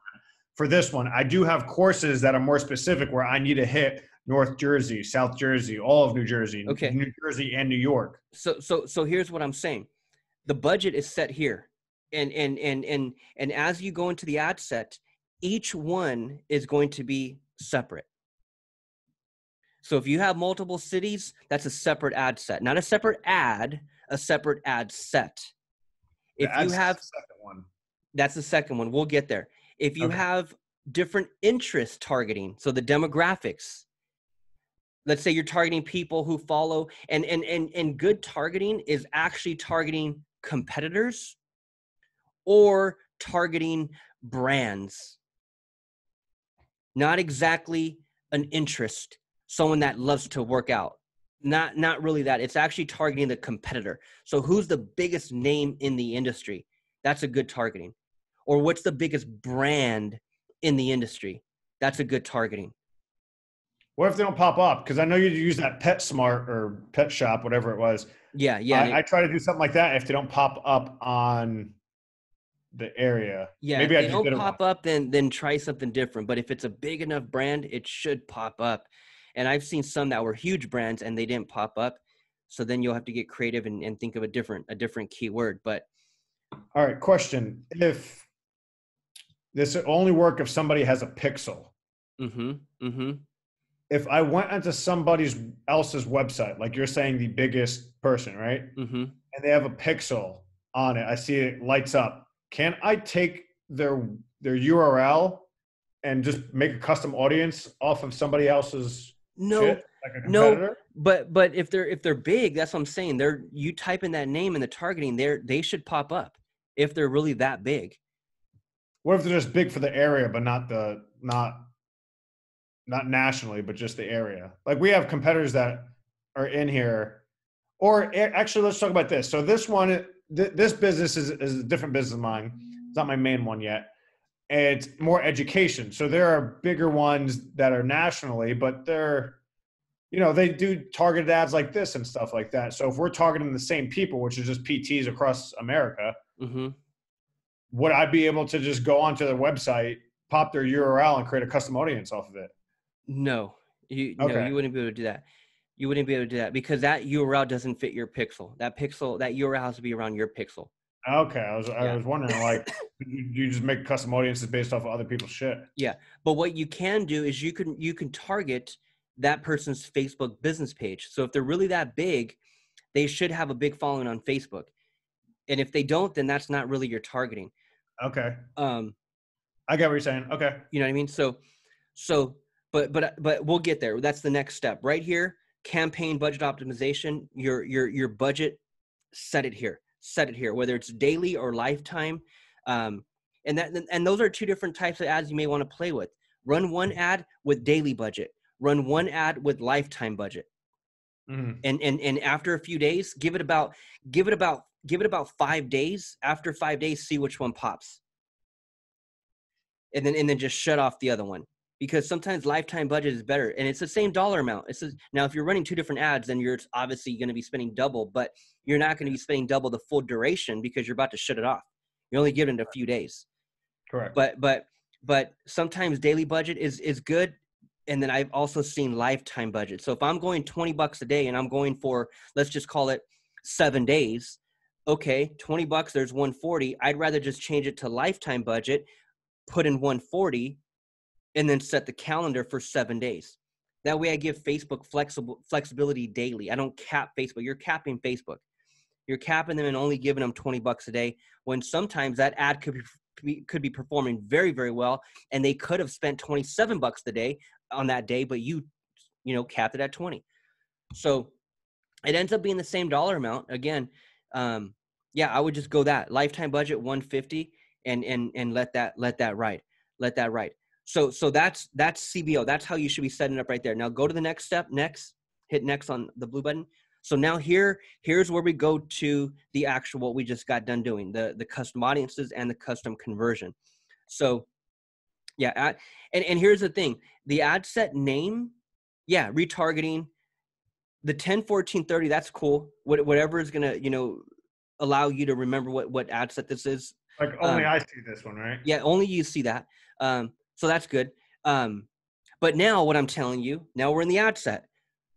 For this one, I do have courses that are more specific where I need to hit North Jersey, South Jersey, all of New Jersey, New Jersey and New York. So here's what I'm saying. The budget is set here. And as you go into the ad set, each one is going to be separate. So if you have multiple cities, that's a separate ad set, not a separate ad, a separate ad set. If you have the second one, that's the second one. We'll get there. If you have different interest targeting, so the demographics, let's say you're targeting people who follow and good targeting is actually targeting competitors or targeting brands, not exactly an interest, someone that loves to work out. Not really that. It's actually targeting the competitor. So who's the biggest name in the industry? That's a good targeting. Or what's the biggest brand in the industry? That's a good targeting. What if they don't pop up? Because I know you use that PetSmart or Pet Shop, whatever it was. Yeah. I try to do something like that if they don't pop up on the area. Yeah, maybe if they don't pop up, then try something different. But if it's a big enough brand, it should pop up. And I've seen some that were huge brands and they didn't pop up. So then you'll have to get creative and think of a different keyword. But all right, question. If this only work if somebody has a Pixel. Mm-hmm. If I went onto somebody else's website, like you're saying the biggest person, right? Mm-hmm. And they have a Pixel on it. I see it lights up. Can I take their URL and just make a custom audience off of somebody else's shit, like a competitor? No, but if they're big, that's what I'm saying. You type in that name in the targeting, they should pop up if they're really that big. What if they're just big for the area, but not nationally, but just the area? Like we have competitors that are in here, or actually, let's talk about this. So this one, this business is a different business of mine. It's not my main one yet. It's more education. So there are bigger ones that are nationally, but they do targeted ads like this and stuff like that. So if we're targeting the same people, which is just PTs across America, would I be able to just go onto their website, pop their URL and create a custom audience off of it? No, you wouldn't be able to do that. You wouldn't be able to do that because that URL doesn't fit your Pixel. That URL has to be around your Pixel. Okay, I was wondering, like, you just make custom audiences based off of other people's shit. Yeah, but what you can do is you can target that person's Facebook business page. So if they're really that big, they should have a big following on Facebook. And if they don't, then that's not really your targeting. Okay. I get what you're saying. Okay. You know what I mean? So, but we'll get there. That's the next step right here. Campaign budget optimization. Your budget. Set it here. Whether it's daily or lifetime, And those are two different types of ads you may want to play with. Run one ad with daily budget. Run one ad with lifetime budget. Mm-hmm. And after a few days, give it about 5 days. After 5 days, see which one pops. And then just shut off the other one, because sometimes lifetime budget is better, and it's the same dollar amount. Now, if you're running two different ads, then you're obviously going to be spending double, but you're not going to be spending double the full duration because you're about to shut it off. You're only giving it a few days. Correct. But sometimes daily budget is good. And then I've also seen lifetime budget. So if I'm going $20 a day and I'm going for, let's just call it 7 days. Okay. $20, there's 140. I'd rather just change it to lifetime budget, put in 140, and then set the calendar for 7 days. That way I give Facebook flexibility daily. I don't cap Facebook. You're capping Facebook. You're capping them and only giving them $20 a day, when sometimes that ad could be performing very, very well, and they could have spent $27 a day on that day, but you capped it at 20. So it ends up being the same dollar amount. Again, I would just go that lifetime budget 150 and let that ride. So that's CBO. That's how you should be setting up right there. Now go to the next step. Next, hit next on the blue button. So now here's where we go to the actual, what we just got done doing, the custom audiences and the custom conversion. So yeah. And here's the thing, the ad set name, yeah, retargeting, the 10, 14, 30, that's cool. Whatever is going to, allow you to remember what ad set this is. Like only I see this one, right? Yeah. Only you see that. So that's good. But now what I'm telling you, now we're in the ad set.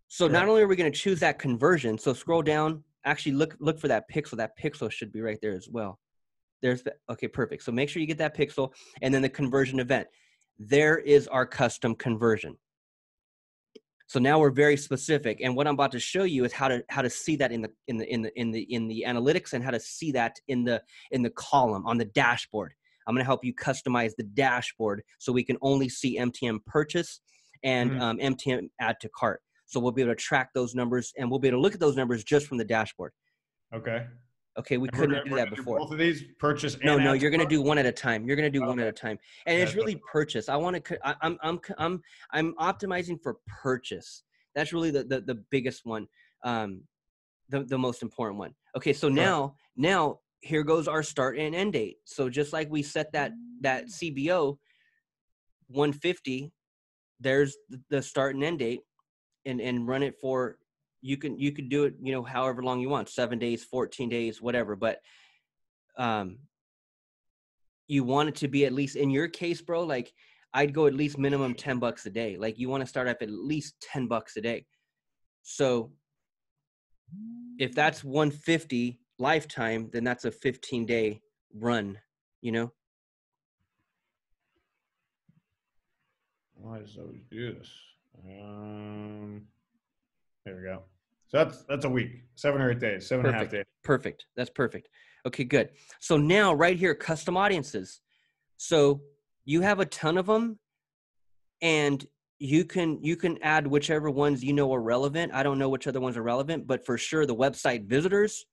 So not only are we going to choose that conversion, so scroll down, actually look for that pixel. That pixel should be right there as well. Okay, perfect. So make sure you get that pixel, and then the conversion event. There is our custom conversion. So now we're very specific, and what I'm about to show you is how to see that in the analytics, and how to see that in the column on the dashboard. I'm going to help you customize the dashboard so we can only see MTM purchase and MTM add to cart. So we'll be able to track those numbers, and we'll be able to look at those numbers just from the dashboard. Okay. Okay. We couldn't do that before. Both of these purchase. No, you're going to do one at a time. You're going to do one at a time. And it's really purchase. I'm optimizing for purchase. That's really the biggest one. The most important one. Okay. So now here goes our start and end date. So just like we set that CBO 150, there's the start and end date. And run it for, you can do it, however long you want, 7 days, 14 days, whatever. But you want it to be at least, in your case, bro, like I'd go at least minimum $10 a day. Like you want to start up at least $10 a day. So if that's 150 lifetime, then that's a 15-day run, Why does always do this? There we go. So that's a week, 7 or 8 days, seven and a half days. Perfect. That's perfect. Okay, good. So now right here, custom audiences. So you have a ton of them, and you can add whichever ones are relevant. I don't know which other ones are relevant, but for sure the website visitors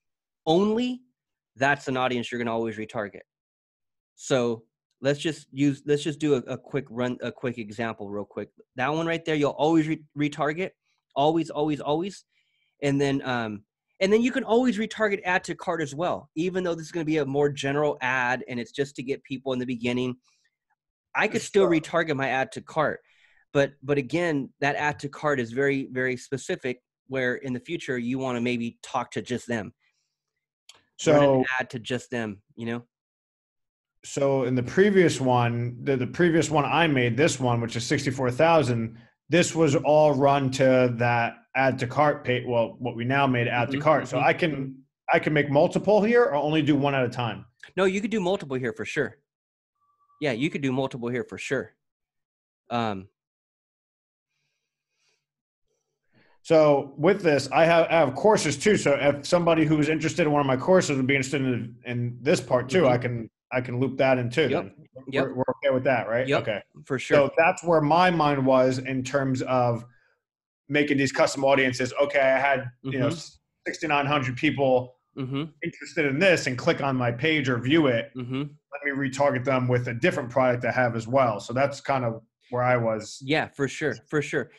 only, that's an audience you're going to always retarget. So let's just do a quick example real quick. That one right there, you'll always retarget, always. And then you can always retarget add to cart as well, even though this is going to be a more general ad and it's just to get people in the beginning. I could still retarget my add to cart, but again, that add to cart is very, very specific, where in the future you want to maybe talk to just them. So add to just them, So in the previous one, the previous one I made, this one, which is 64,000, this was all run to that add to cart page. Well, what we now made add to cart. So I can make multiple here, or only do one at a time? No, you could do multiple here for sure. Yeah, you could do multiple here for sure. So with this, I have courses too. So if somebody who's interested in one of my courses would be interested in this part too, I can loop that in too. Yep. We're okay with that, right? Yep. Okay. For sure. So that's where my mind was in terms of making these custom audiences. Okay. I had, 6,900 people interested in this and click on my page or view it, let me retarget them with a different product I have as well. So that's kind of where I was. Yeah, for sure. For sure.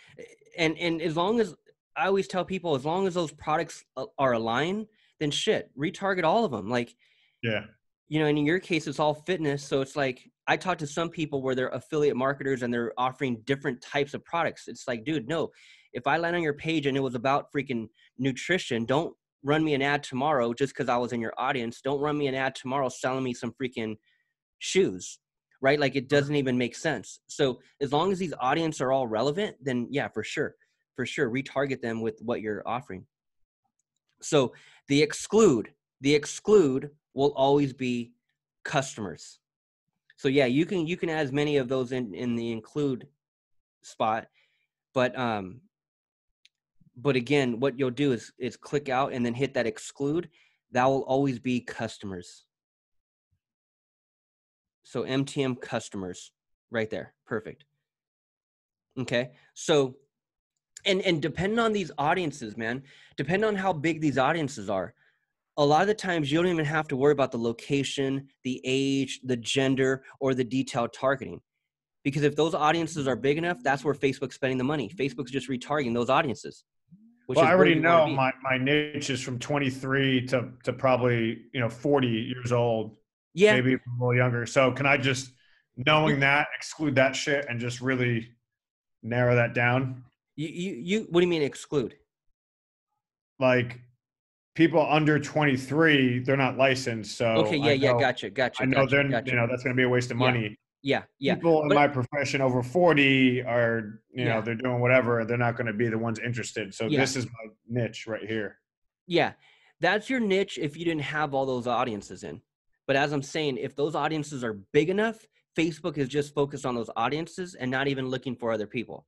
And as long as, I always tell people, as long as those products are aligned, then shit, retarget all of them. Like, yeah, you know, and in your case, it's all fitness. So it's like, I talk to some people where they're affiliate marketers and they're offering different types of products. It's like, dude, no, if I land on your page and it was about freaking nutrition, don't run me an ad tomorrow just because I was in your audience. Don't run me an ad tomorrow selling me some freaking shoes, right? Like, it doesn't even make sense. So as long as these audiences are all relevant, then yeah, for sure. For sure, retarget them with what you're offering. So the exclude will always be customers. So yeah, you can add as many of those in the include spot, but again, what you'll do is click out and then hit that exclude. That will always be customers. So MTM customers right there. Perfect. Okay. So And depending on these audiences, man, depending on how big these audiences are, a lot of the times you don't even have to worry about the location, the age, the gender, or the detailed targeting. Because if those audiences are big enough, that's where Facebook's spending the money. Facebook's just retargeting those audiences. Well, I already know my niche is from 23 to probably, 40 years old. Yeah. Maybe even a little younger. So can I just, knowing that, exclude that shit and just really narrow that down? You what do you mean exclude? Like people under 23, they're not licensed. So okay, yeah, gotcha. I know gotcha. That's gonna be a waste of money. Yeah. People in my profession over 40 are, they're doing whatever. They're not gonna be the ones interested. So this is my niche right here. Yeah, that's your niche if you didn't have all those audiences in. But as I'm saying, if those audiences are big enough, Facebook is just focused on those audiences and not even looking for other people.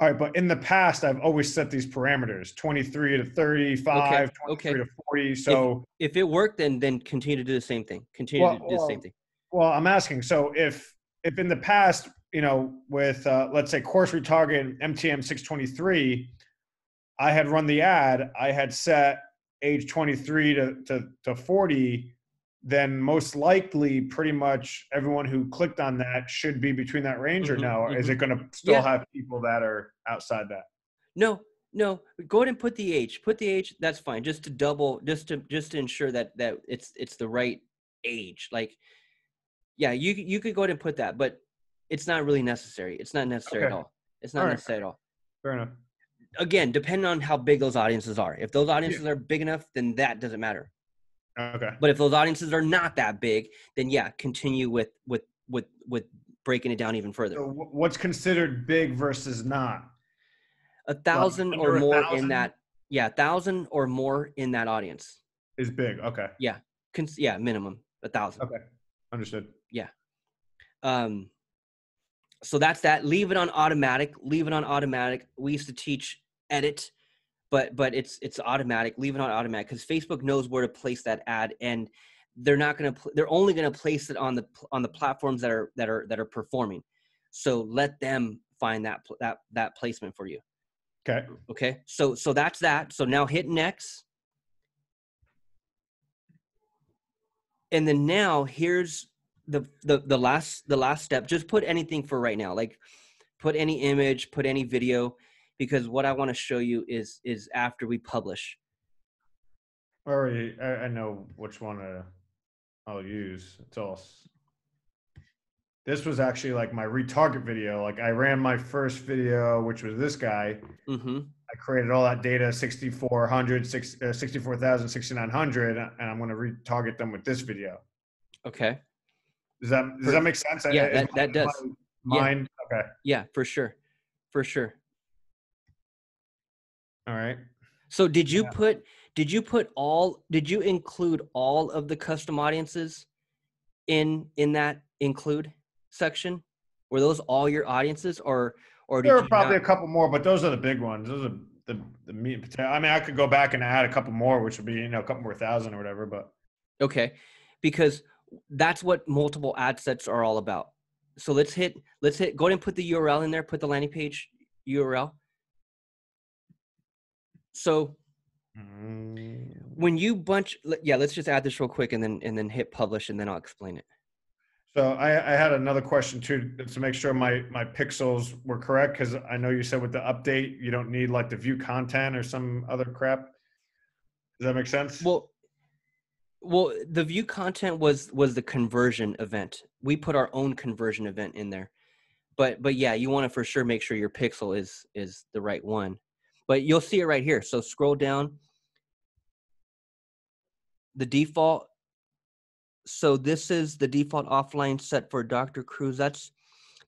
All right, but in the past, I've always set these parameters, 23 to 35, okay, 23 to 40. So if it worked, then continue to do the same thing. Well, I'm asking. So if in the past, with, let's say, course retarget MTM 623, I had run the ad, I had set age 23 to 40, then most likely pretty much everyone who clicked on that should be between that range or no? Or is it going to still have people that are outside that? No. Go ahead and put the age. That's fine. Just to just to ensure that it's the right age. Like, yeah, you could go ahead and put that, but it's not really necessary. It's not necessary at all. It's not necessary at all. Fair enough. Again, depending on how big those audiences are. If those audiences are big enough, then that doesn't matter. Okay. But if those audiences are not that big, then yeah, continue with breaking it down even further. So what's considered big versus not? 1,000 or more in that. Yeah. 1,000 or more in that audience is big. Okay. Yeah. Minimum 1,000. Okay. Understood. Yeah. So that's that. Leave it on automatic. We used to teach edit. But it's automatic. Leave it on automatic because Facebook knows where to place that ad, and they're not going to. They're only going to place it on the platforms that are performing. So let them find that placement for you. Okay. Okay. So that's that. So now hit next, and then now here's the last step. Just put anything for right now. Like, put any image, put any video. Because what I want to show you is after we publish. All right, I know which one I'll use. It's all. This was actually like my retarget video. Like I ran my first video, which was this guy. I created all that data, 6,400, 64,000, 6,900, and I'm going to retarget them with this video. Okay. Does that make sense? Yeah, that does. Mine. Yeah. Okay. Yeah, for sure. All right. So did you include all of the custom audiences in that include section? Were those all your audiences or there were probably a couple more, but those are the big ones. Those are the meat and potato. I mean, I could go back and add a couple more, which would be, a couple more thousand or whatever, but okay. Because that's what multiple ad sets are all about. So let's hit go ahead and put the URL in there, put the landing page URL. So when you bunch, yeah, let's just add this real quick and then hit publish, and then I'll explain it. So I had another question too, to make sure my pixels were correct, because I know you said with the update, you don't need like the view content or some other crap. Does that make sense? Well, the view content was the conversion event. We put our own conversion event in there. But yeah, you want to for sure make sure your pixel is the right one. But you'll see it right here. So scroll down. The default. So this is the default offline set for Dr. Cruz. That's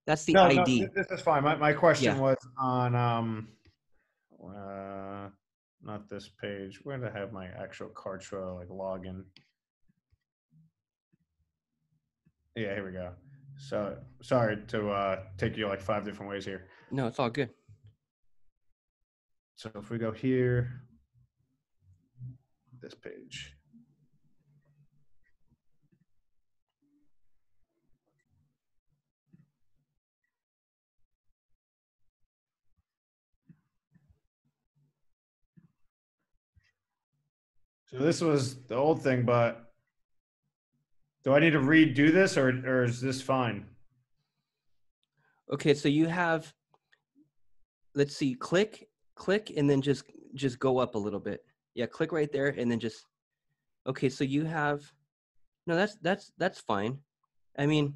the ID. No, this is fine. My question was on not this page. Where do I have my actual Kartra like login? Yeah, here we go. So sorry to take you like 5 different ways here. No, it's all good. So if we go here, this page. So this was the old thing, but do I need to redo this or is this fine? Okay, so you have, let's see, click, and then just go up a little bit. Yeah, click right there and then just, okay, so you have, no, that's fine. I mean,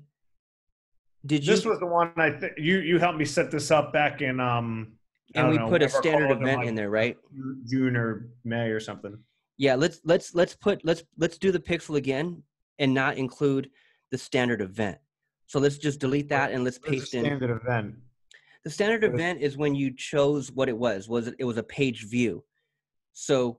did you? This was the one you helped me set this up back in, and we put a standard event in there, right? June or May or something. Yeah, let's do the pixel again and not include the standard event. So let's just delete that and let's paste in standard event. The standard event is when you chose what it was. It was a page view. So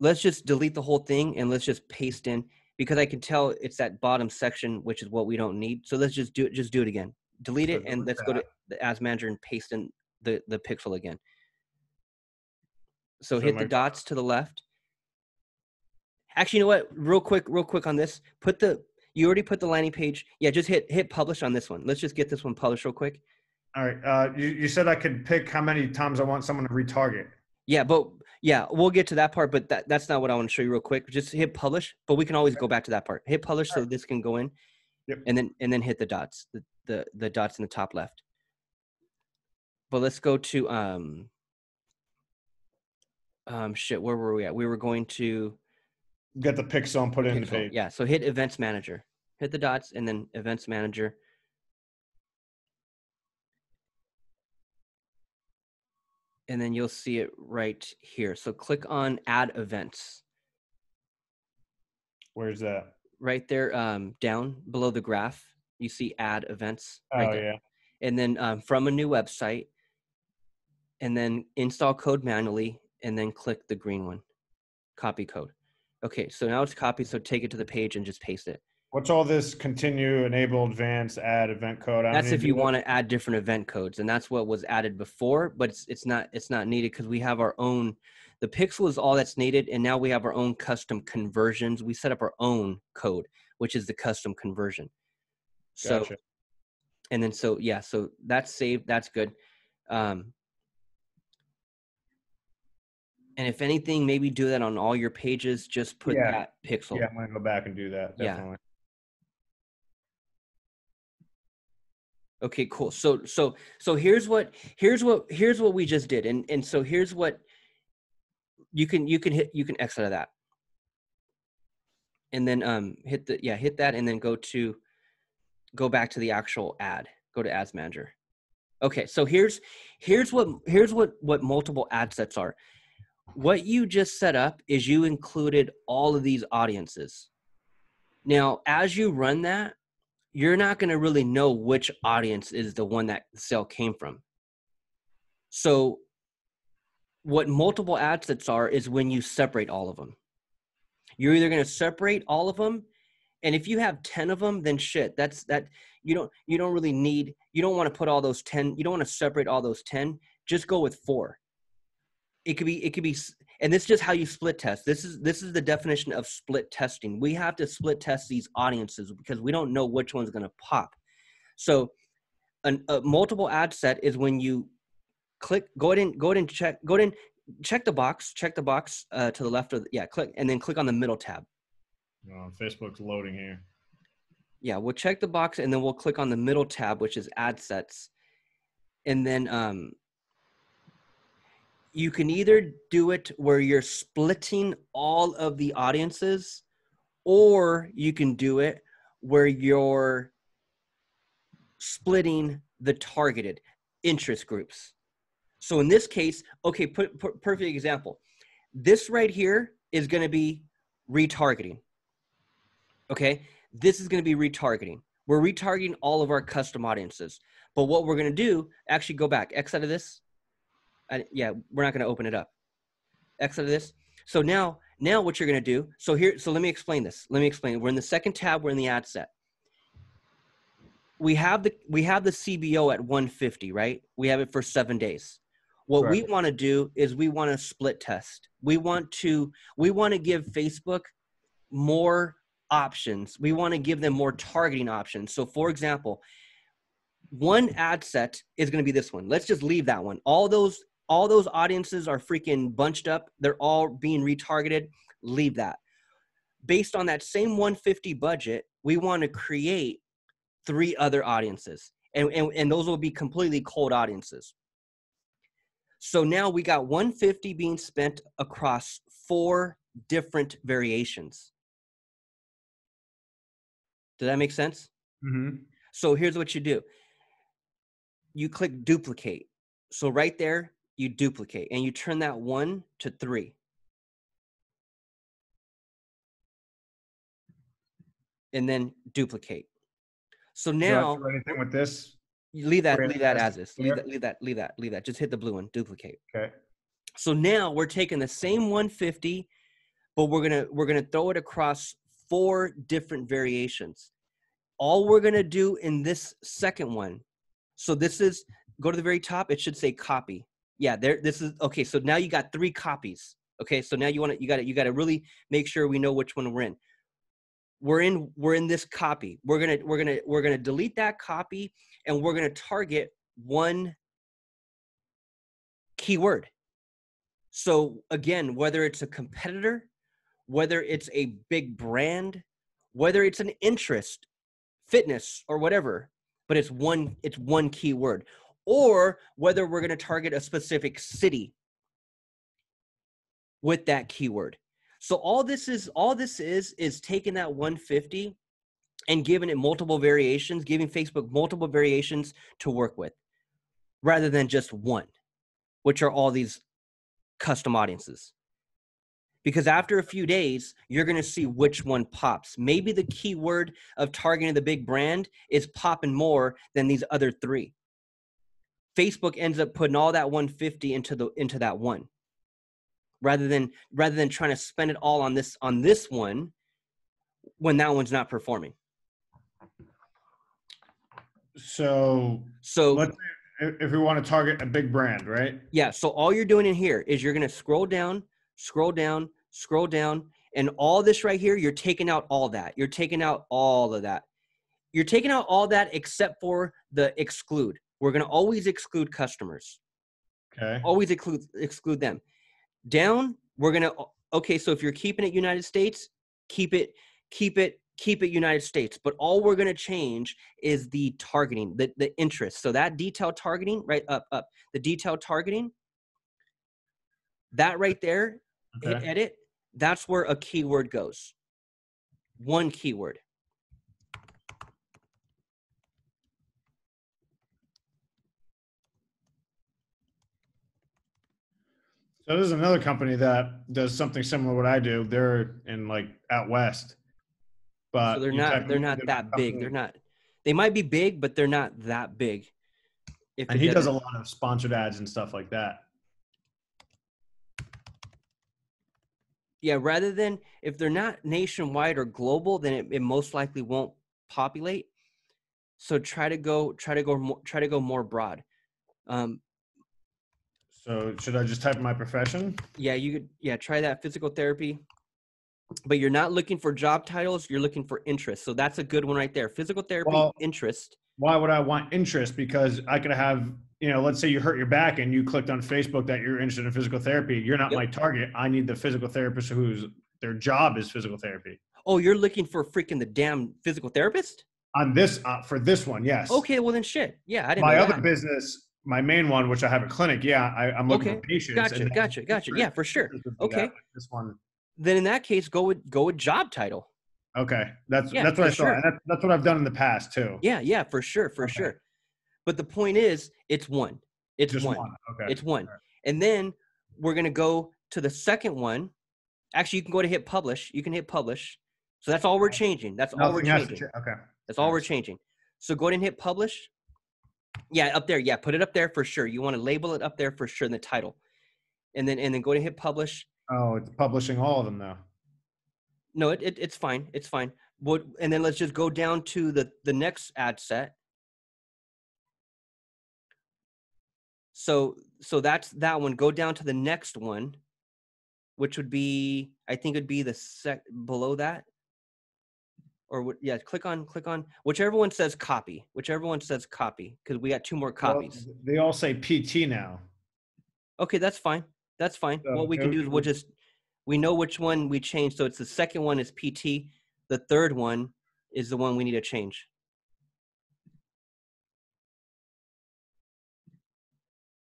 let's just delete the whole thing and let's just paste in, because I can tell it's that bottom section, which is what we don't need. So let's just do it again. Delete it and let's go to the Ads Manager and paste in the pixel again. So hit the dots to the left. Actually, you know what? Real quick on this. You already put the landing page. Yeah, just hit publish on this one. Let's just get this one published real quick. All right. You said I could pick how many times I want someone to retarget. Yeah, we'll get to that part, but that's not what I want to show you real quick. Just hit publish, but we can always go back to that part. Hit publish so this can go in. Yep. And then hit the dots, the dots in the top left. But let's go to where were we at? We were going to get the pixel and put it in the page. Yeah, so hit Events Manager. Hit the dots and then Events Manager. And then you'll see it right here. So click on Add Events. Where's that? Right there, down below the graph. You see Add Events. Right there. Yeah. And then from a new website. And then install code manually. And then click the green one. Copy code. Okay, so now it's copied, so take it to the page and just paste it. What's all this continue, enable, advance, add event code? That's if you want to add different event codes, and that's what was added before, but it's not needed because we have our own. The pixel is all that's needed, and now we have our own custom conversions. We set up our own code, which is the custom conversion. So, gotcha. And then so that's saved. That's good. And if anything, maybe do that on all your pages. Just put that pixel. Yeah, I'm going to go back and do that. Definitely. Yeah. Okay, cool. So here's what we just did. And so here's what you can exit out of that. And then hit that and then go back to the actual ad. Go to Ads Manager. Okay, so here's what multiple ad sets are. What you just set up is you included all of these audiences. Now, as you run that, you're not going to really know which audience is the one that the sale came from. So what multiple ad sets are is when you separate all of them. You're either going to separate all of them, and if you have 10 of them, then shit, you don't really need, you don't want to put all those 10, you don't want to separate all those 10, just go with 4. It could be, and this is just how you split test. This is the definition of split testing. We have to split test these audiences because we don't know which one's going to pop. So a multiple ad set is when you click, go ahead and check, go ahead and check the box to the left of the, click, and then click on the middle tab. Facebook's loading here. Yeah, we'll check the box and then we'll click on the middle tab, which is ad sets. And then you can either do it where you're splitting all of the audiences, or you can do it where you're splitting the targeted interest groups. So in this case, okay, perfect example. This right here is going to be retargeting. Okay, this is going to be retargeting. We're retargeting all of our custom audiences. But what we're going to do, actually go back, X out of this. We're not going to open it up. X out of this. So now what you're going to do, so let me explain this. We're in the second tab, we're in the ad set. We have the CBO at 150, right? We have it for 7 days. What Correct. We want to do is we want to split test. We want to give Facebook more options. We want to give them more targeting options. So for example, one ad set is going to be this one. Let's just leave that one. All those audiences are freaking bunched up. They're all being retargeted. Leave that. Based on that same 150 budget, we want to create 3 other audiences, and those will be completely cold audiences. So now we got 150 being spent across 4 different variations. Does that make sense? Mm-hmm. So here's what you do. You click duplicate. So right there, you duplicate, and you turn that 1 to 3. And then duplicate. So now, do I do anything with this? Leave that as is. Just hit the blue one. Duplicate. Okay. So now we're taking the same 150, but we're gonna throw it across 4 different variations. All we're gonna do in this second one. So this is, go to the very top. It should say copy. Yeah. Okay. So now you got 3 copies. Okay. So now you gotta really make sure we know which one we're in. We're in this copy. We're gonna delete that copy, and we're gonna target 1 keyword. So again, whether it's a competitor, whether it's a big brand, whether it's an interest, fitness, or whatever, but it's one keyword. Or whether we're gonna target a specific city with that keyword. So all this is taking that 150 and giving it multiple variations, giving Facebook multiple variations to work with, rather than just one, which are all these custom audiences. Because after a few days, you're going to see which one pops. Maybe the keyword of targeting the big brand is popping more than these other 3. Facebook ends up putting all that 150 into that one. Rather than trying to spend it all on this one when that one's not performing. So let's say if we want to target a big brand, right? Yeah. So all you're doing in here is you're going to scroll down, and all this right here, you're taking out all that. You're taking out all of that. You're taking out all that except for the exclude. We're going to always exclude customers. Okay. Always exclude them. Down, we're gonna, okay, so if you're keeping it United States, keep it United States, but all we're gonna change is the targeting, the interest. So that detailed targeting, right up, the detailed targeting, that right there, okay. Hit edit, that's where a keyword goes. 1 keyword. So there's another company that does something similar to what I do. They're in like out west, but so they're not that big. They might be big, but they're not that big. And he does a lot of sponsored ads and stuff like that. Yeah. Rather than, if they're not nationwide or global, then it most likely won't populate. So try to go more broad. So should I just type my profession? Yeah, you could. Yeah, try that, physical therapy. But you're not looking for job titles. You're looking for interest. So that's a good one right there. Physical therapy, interest. Why would I want interest? Because I could have you know, let's say you hurt your back and you clicked on Facebook that you're interested in physical therapy. You're not my target. I need the physical therapist who's their job is physical therapy. Oh, you're looking for freaking the damn physical therapist? On this, for this one, yes. Okay, well then shit. Yeah, I didn't know that. My other business, my main one, which I have a clinic, yeah, I'm looking for patients. Gotcha. Yeah, for sure. Okay. This one. Then in that case, go with job title. Okay, that's what I saw. And that's what I've done in the past too. Yeah, for sure. But the point is, it's one. It's just one. Okay. It's one. Right. And then we're going to go to the second one. Actually, you can go to hit publish. You can hit publish. So that's all we're changing. That's all we're changing. So go ahead and hit publish. Yeah, up there. Yeah, put it up there for sure. You want to label it up there for sure in the title. And then go to hit publish. Oh, it's publishing all of them though. No, it's fine. It's fine. But, and then let's just go down to the next ad set. So that's that one. Go down to the next one, which would be, I think it'd be the below that. Click on whichever one says copy. Because we got two more copies. Well, they all say PT now. Okay, that's fine. That's fine. So what we can do is we know which one we changed. So it's the second one is PT. The third one is the one we need to change.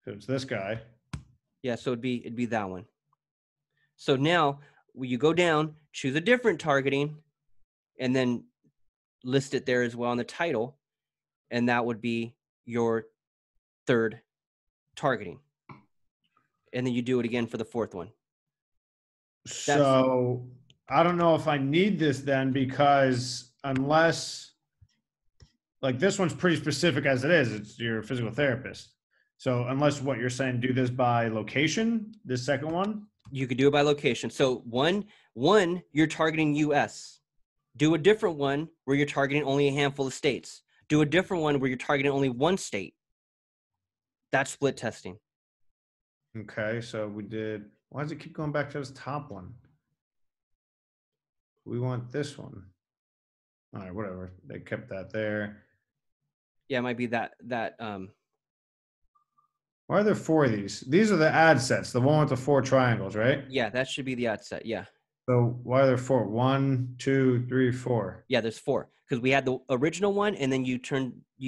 So it's this guy. Yeah. So it'd be that one. So now you go down, choose a different targeting, and then list it there as well in the title. And that would be your third targeting. And then you do it again for the fourth one. So I don't know if I need this then, because unless like this one's pretty specific as it is, it's your physical therapist. So unless what you're saying, do this by location, this second one, you could do it by location. So one, you're targeting US. Do a different one where you're targeting only a handful of states. Do a different one where you're targeting only one state. That's split testing. Okay. So we did. Why does it keep going back to this top one? We want this one. All right, whatever. They kept that there. Yeah, it might be that. Why are there four of these? These are the ad sets, the one with the four triangles, right? Yeah, that should be the ad set, yeah. So why are there four? 1, 2, 3, 4. Yeah, there's four. Because we had the original one, and then you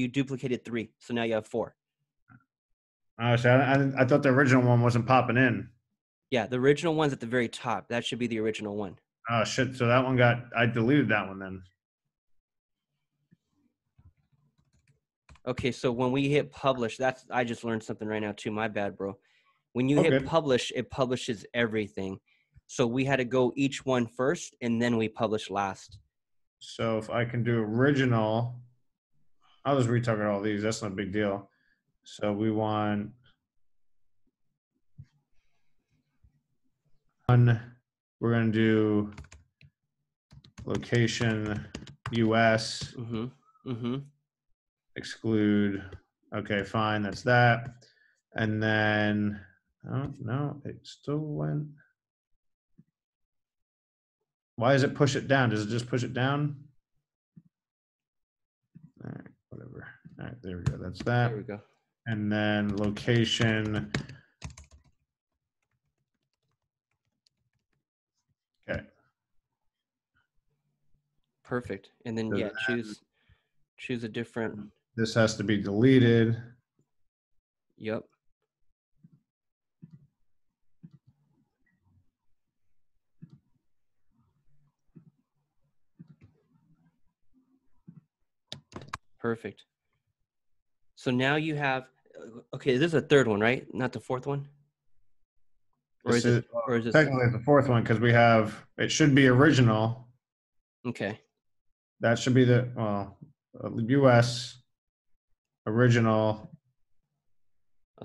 duplicated three. So now you have four. Honestly, I thought the original one wasn't popping in. Yeah, the original one's at the very top. That should be the original one. Oh, shit. So that one I deleted that one then. Okay, so when we hit publish, I just learned something right now too. My bad, bro. When you hit publish, it publishes everything. So we had to go each one first, and then we publish last. So if I can do original, I'll just retarget all these. That's not a big deal. So we want... We're going to do location US, exclude. Okay, fine. That's that. And then, oh no, it still went. Why does it push it down? Does it just push it down? All right, whatever. All right, there we go. That's that. There we go. And then location. Perfect. And then choose a different. This has to be deleted. Yep. Perfect. So now you have, okay, this is a third one, right? Not the fourth one? Or is it technically the fourth one, because we have, it should be original. Okay. That should be the U.S. original,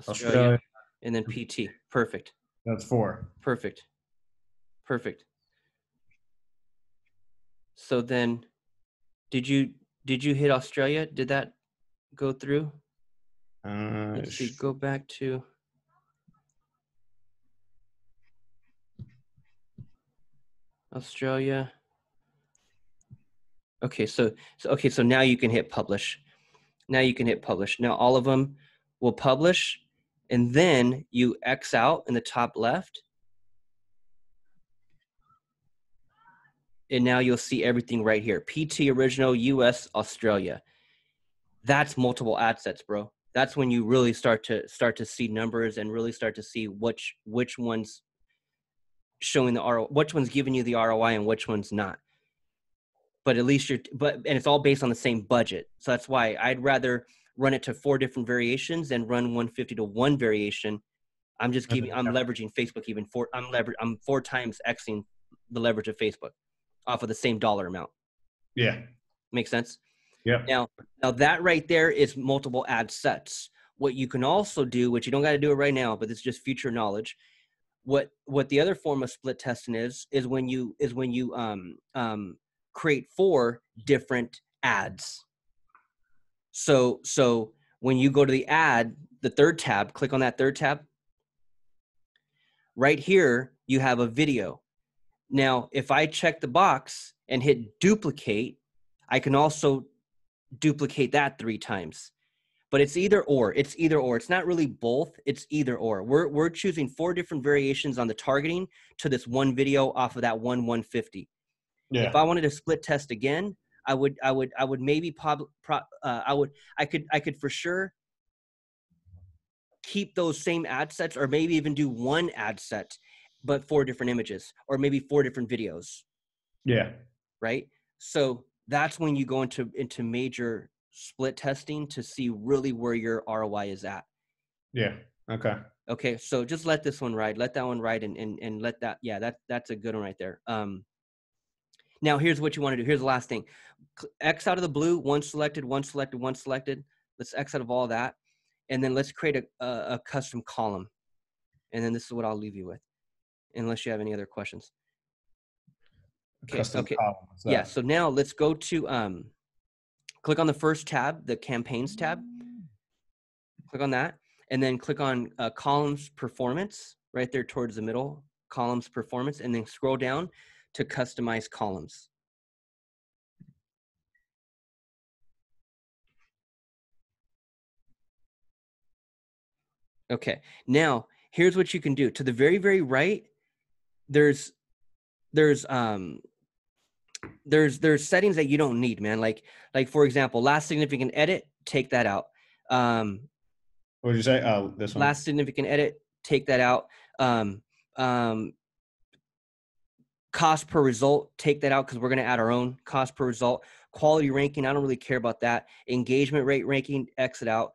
Australia, and then PT. Perfect. That's four. Perfect. So then, did you hit Australia? Did that go through? Let's see. Go back to. Australia. Okay, so now you can hit publish. Now all of them will publish, and then you X out in the top left. And now you'll see everything right here. PT original, US, Australia. That's multiple ad sets, bro. That's when you really start to see numbers and really start to see which one's showing the ROI, which one's giving you the ROI and which one's not. But at least and it's all based on the same budget. So that's why I'd rather run it to 4 different variations than run 150 to 1 variation. I'm just giving, I'm leveraging Facebook even 4, I'm 4 times Xing the leverage of Facebook off of the same dollar amount. Yeah. Makes sense? Yeah. Now that right there is multiple ad sets. What you can also do, which you don't got to do it right now, but it's just future knowledge. What the other form of split testing is when you create 4 different ads. So when you go to the ad, the 3rd tab, click on that 3rd tab. Right here, you have a video. Now, if I check the box and hit duplicate, I can also duplicate that 3 times. But it's either or. It's either or. It's not really both. It's either or. We're choosing 4 different variations on the targeting to this 1 video off of that 1/150. Yeah. If I wanted to split test again, I would maybe I could for sure keep those same ad sets, or maybe even do 1 ad set, but 4 different images, or maybe 4 different videos. Yeah. Right. So that's when you go into major split testing to see really where your ROI is at. Yeah. Okay. Okay. So just let this one ride, let that one ride, and let that, yeah, that's a good one right there. Now here's what you want to do. Here's the last thing. X out of the blue, 1 selected, 1 selected, 1 selected. Let's X out of all that. And then let's create a custom column. And then this is what I'll leave you with, unless you have any other questions. Okay. Okay. Yeah. So now let's go to, click on the first tab, the campaigns tab. Click on that. And then click on columns performance right there towards the middle, columns performance, and then scroll down to customize columns. Okay, now here's what you can do. To the very, very right, there's settings that you don't need, man. Like for example, last significant edit, take that out. What did you say? Oh, this one. Last significant edit, take that out. Cost per result, take that out, because we're going to add our own cost per result. Quality ranking, I don't really care about that. Engagement rate ranking, X it out.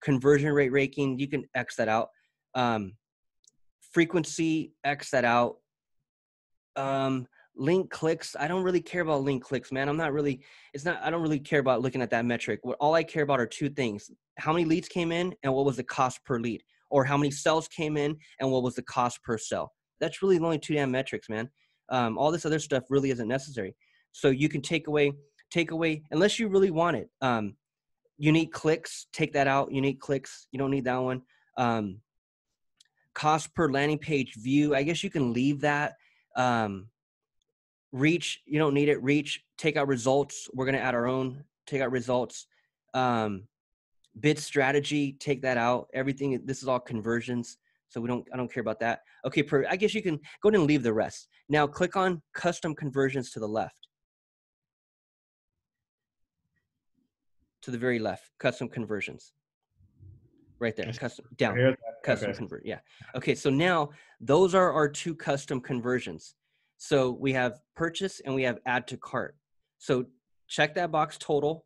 Conversion rate ranking, you can X that out. Frequency, X that out. Link clicks, I don't really care about link clicks, man. I don't really care about looking at that metric. All I care about are 2 things: how many leads came in and what was the cost per lead, or how many sales came in and what was the cost per sale. That's really the only 2 damn metrics, man. All this other stuff really isn't necessary. So you can take away, unless you really want it. Unique clicks, take that out. Unique clicks, you don't need that one. Cost per landing page view, I guess you can leave that. Reach, you don't need it. Reach, take out results. We're going to add our own, take out results. Bid strategy, take that out. Everything, this is all conversions. So I don't care about that. Okay, I guess you can go ahead and leave the rest. Now click on custom conversions to the left. To the very left, custom conversions. Right there, custom, down, custom convert, yeah. Okay, so now those are our 2 custom conversions. So we have purchase and we have add to cart. So check that box total.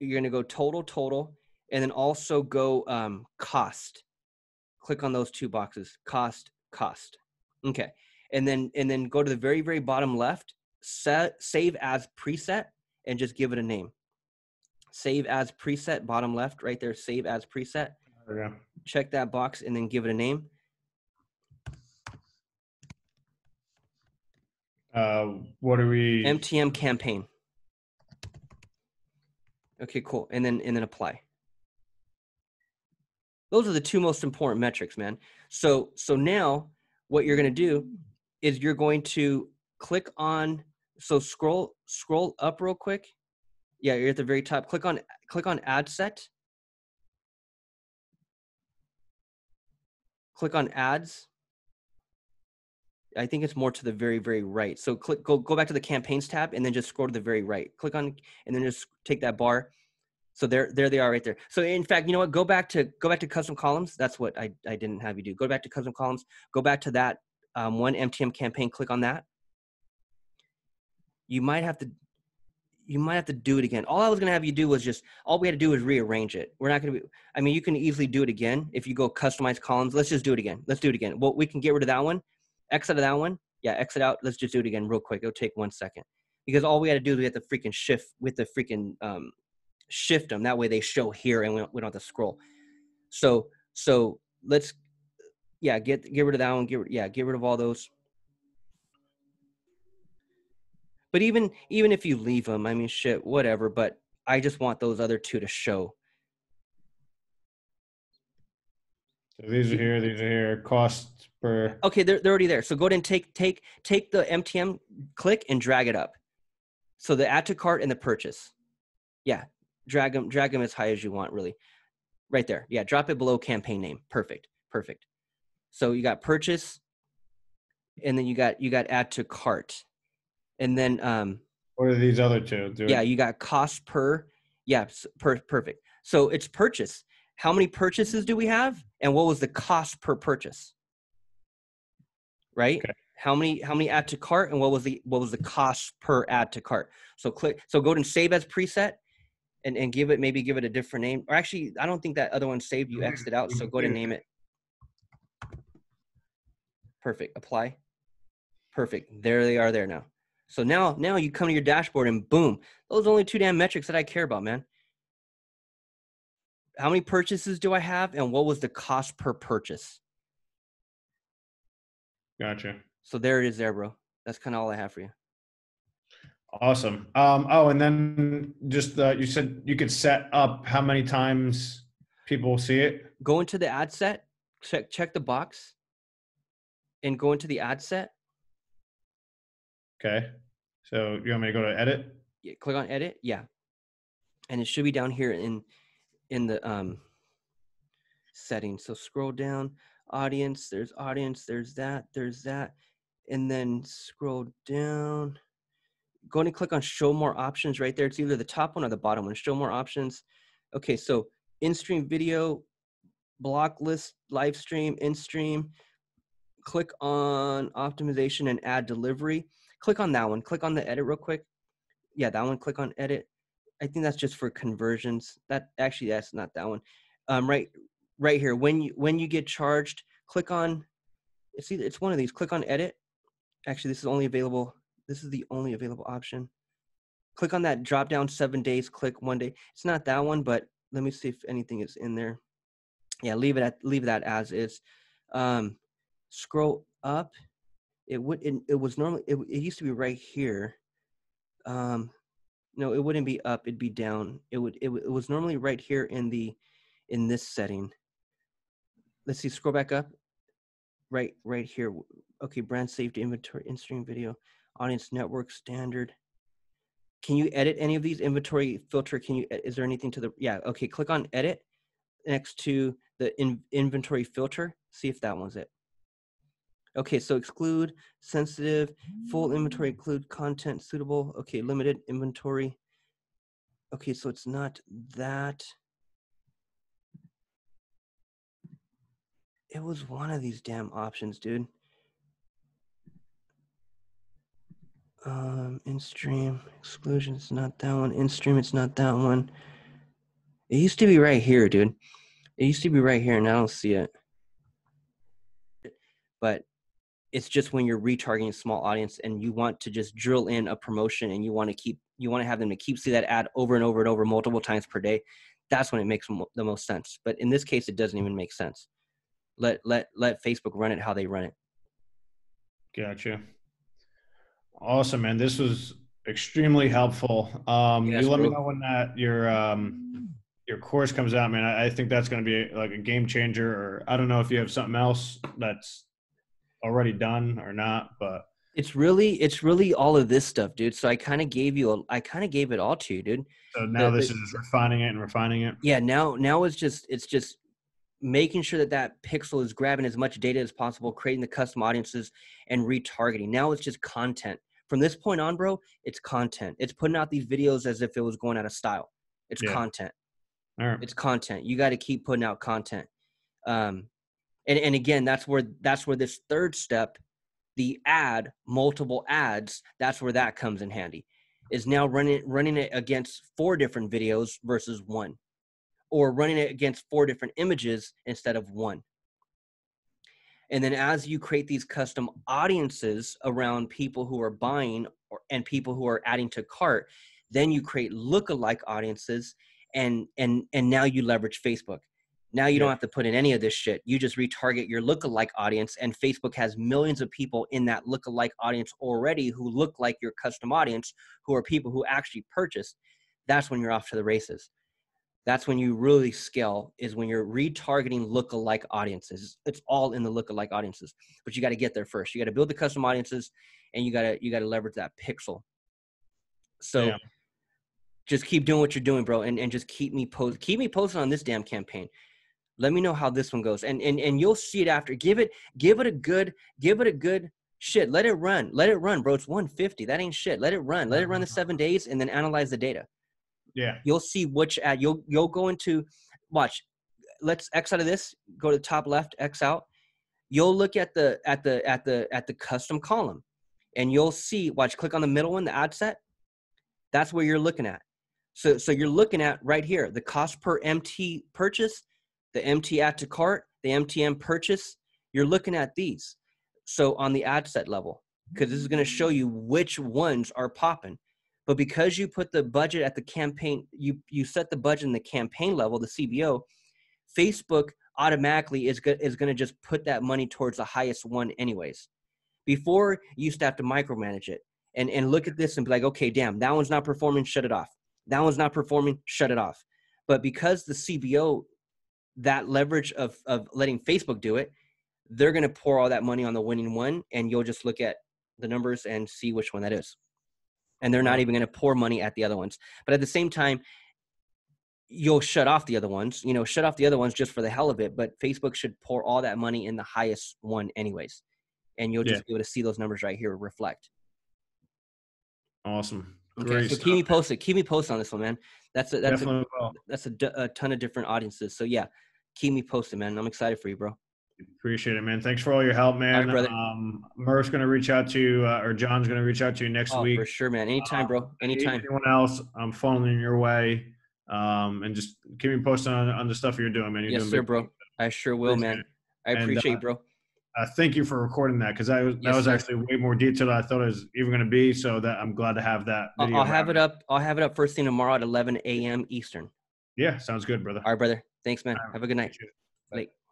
You're gonna go total, and then also go cost. Click on those 2 boxes, cost. Okay. And then go to the very, very bottom left, save as preset, and just give it a name. Save as preset, bottom left right there, save as preset. Yeah. Check that box and then give it a name. What are we? MTM campaign. Okay, cool. And then apply. Those are the 2 most important metrics, man. So now what you're going to do is you're going to click on, so scroll up real quick. Yeah, you're at the very top. Click on ad set. click on ads. I think it's more to the very, very right. So click, go back to the campaigns tab and then just scroll to the very right. Click on, and then just take that bar. So there they are right there. So in fact, you know what? Go back to custom columns. That's what I didn't have you do. Go back to custom columns. Go back to that one MTM campaign. Click on that. You might have to do it again. All I was going to have you do was just, all we had to do is rearrange it. We're not going to be, I mean, you can easily do it again. If you go customize columns, let's just do it again. Let's do it again. Well, we can get rid of that one. Exit of that one. Yeah, exit out. Let's just do it again real quick. It'll take 1 second. Because all we had to do is we had to freaking shift with the freaking shift them. That way they show here and we don't have to scroll. So let's, yeah, get rid of that one. Get rid of all those. But even if you leave them, I mean, shit, whatever. But I just want those other two to show. So these are here. Cost per. Okay, they're already there. So go ahead and take the MTM, click and drag it up. So the add to cart and the purchase. Yeah, drag them as high as you want, really. Right there. Yeah, drop it below campaign name. Perfect. So you got purchase, and then you got add to cart. And then, what are these other two? Yeah, you got cost per. Yeah, perfect. So it's purchase. How many purchases do we have, and what was the cost per purchase? Right? Okay. How many add to cart, and what was the cost per add to cart? So click. So go ahead and save as preset, and maybe give it a different name. Or actually, I don't think that other one saved. You X'd it out. So go ahead and name it. Perfect. Apply. Perfect. There they are. There now. So now you come to your dashboard and boom, those are the only two damn metrics that I care about, man. How many purchases do I have and what was the cost per purchase? Gotcha. So there it is there, bro. That's kind of all I have for you. Awesome. Oh, and then just you said you could set up how many times people see it. Go into the ad set, check the box and go into the ad set. Okay. So you want me to go to edit? Yeah, click on edit. Yeah. And it should be down here in the settings. So scroll down, audience, there's that. And then scroll down. Go and click on show more options right there. It's either the top one or the bottom one. Show more options. Okay, so in-stream video, block list, live stream, in-stream. Click on optimization and ad delivery. Click on that one. Click on the edit real quick. Yeah, that one. Click on edit. I think that's just for conversions. That actually, that's not that one. Right here. When you get charged, click on. It's one of these. Click on edit. Actually, this is only available. This is the only available option. Click on that drop down 7 days. Click 1 day. It's not that one, but let me see if anything is in there. Yeah, leave that as is. Scroll up. It used to be right here. No, it wouldn't be up. It'd be down. It was normally right here in this setting. Let's see, scroll back up. Right here. Okay, brand safety, inventory, in-stream video, audience network, standard. Can you edit any of these? Inventory filter, is there anything to the, yeah, okay, click on edit next to the inventory filter. See if that one's it. Okay, so exclude, sensitive, full inventory, include content suitable. Okay, limited inventory. Okay, so it's not that. It was one of these damn options, dude. In-stream, exclusion, it's not that one. In-stream, it's not that one. It used to be right here, dude. It used to be right here, and I don't see it. But it's just when you're retargeting a small audience and you want to just drill in a promotion and you want to have them to keep see that ad over and over and over multiple times per day. That's when it makes the most sense. But in this case, it doesn't even make sense. Let Facebook run it how they run it. Gotcha. Awesome, man. This was extremely helpful. Yes, you let me know when that your course comes out, man. I think that's going to be like a game changer. Or I don't know if you have something else that's already done or not, but it's really all of this stuff, dude. So I kind of gave it all to you, dude. So now this is refining it and refining it. Yeah. Now it's just making sure that that pixel is grabbing as much data as possible, creating the custom audiences and retargeting. Now it's just content. From this point on, bro, it's content. It's putting out these videos as if it was going out of style. It's content. All right. It's content. You got to keep putting out content. And again, that's where this third step, the ad, multiple ads, that's where that comes in handy, is now running it against 4 different videos versus 1, or running it against 4 different images instead of 1. And then as you create these custom audiences around people who are buying and people who are adding to cart, then you create lookalike audiences, and now you leverage Facebook. Now you don't have to put in any of this shit. You just retarget your lookalike audience, and Facebook has millions of people in that lookalike audience already who look like your custom audience, who are people who actually purchased. That's when you're off to the races. That's when you really scale, is when you're retargeting lookalike audiences. It's all in the lookalike audiences, but you got to get there first. You got to build the custom audiences, and you got to leverage that pixel. So just keep doing what you're doing, bro. And just keep me posted on this damn campaign. Let me know how this one goes. And you'll see it after. Give it a good shit. Let it run, bro. It's 150. That ain't shit. Let it run the 7 days, and then analyze the data. Yeah. You'll see which ad. You'll go into, watch, let's X out of this, go to the top left, X out. You'll look at the custom column, and you'll see, watch, click on the middle one, the ad set. That's where you're looking at. So you're looking at right here, the cost per MT purchase, the MT add to cart, the MTM purchase. You're looking at these. So on the ad set level, because this is going to show you which ones are popping. But because you put the budget at the campaign, you set the budget in the campaign level, the CBO, Facebook automatically is going to just put that money towards the highest one anyways. Before you start to micromanage it and look at this and be like, okay, damn, that one's not performing, shut it off. That one's not performing, shut it off. But because the CBO, that leverage of letting Facebook do it, they're going to pour all that money on the winning one, and you'll just look at the numbers and see which one that is. And they're not even going to pour money at the other ones. But at the same time, you'll shut off the other ones just for the hell of it. But Facebook should pour all that money in the highest one anyways. And you'll just be able to see those numbers right here reflect. Awesome. Okay, great. So keep me posted. Keep me posted on this one, man. That's a ton of different audiences. So yeah, keep me posted, man. I'm excited for you, bro. Appreciate it, man. Thanks for all your help, man. All right, Murph's going to reach out to you, or John's going to reach out to you next week. For sure, man. Anytime, bro. Anytime. Anyone else, I'm phoning your way. And just keep me posted on the stuff you're doing, man. Yes, sir, bro. I sure will, man. I appreciate you, bro. Thank you for recording that, because that was actually way more detailed than I thought it was even going to be. So that I'm glad to have that video. I'll have it up first thing tomorrow at 11 a.m. Eastern. Yeah, sounds good, brother. All right, brother. Thanks, man. Have a good night. Late.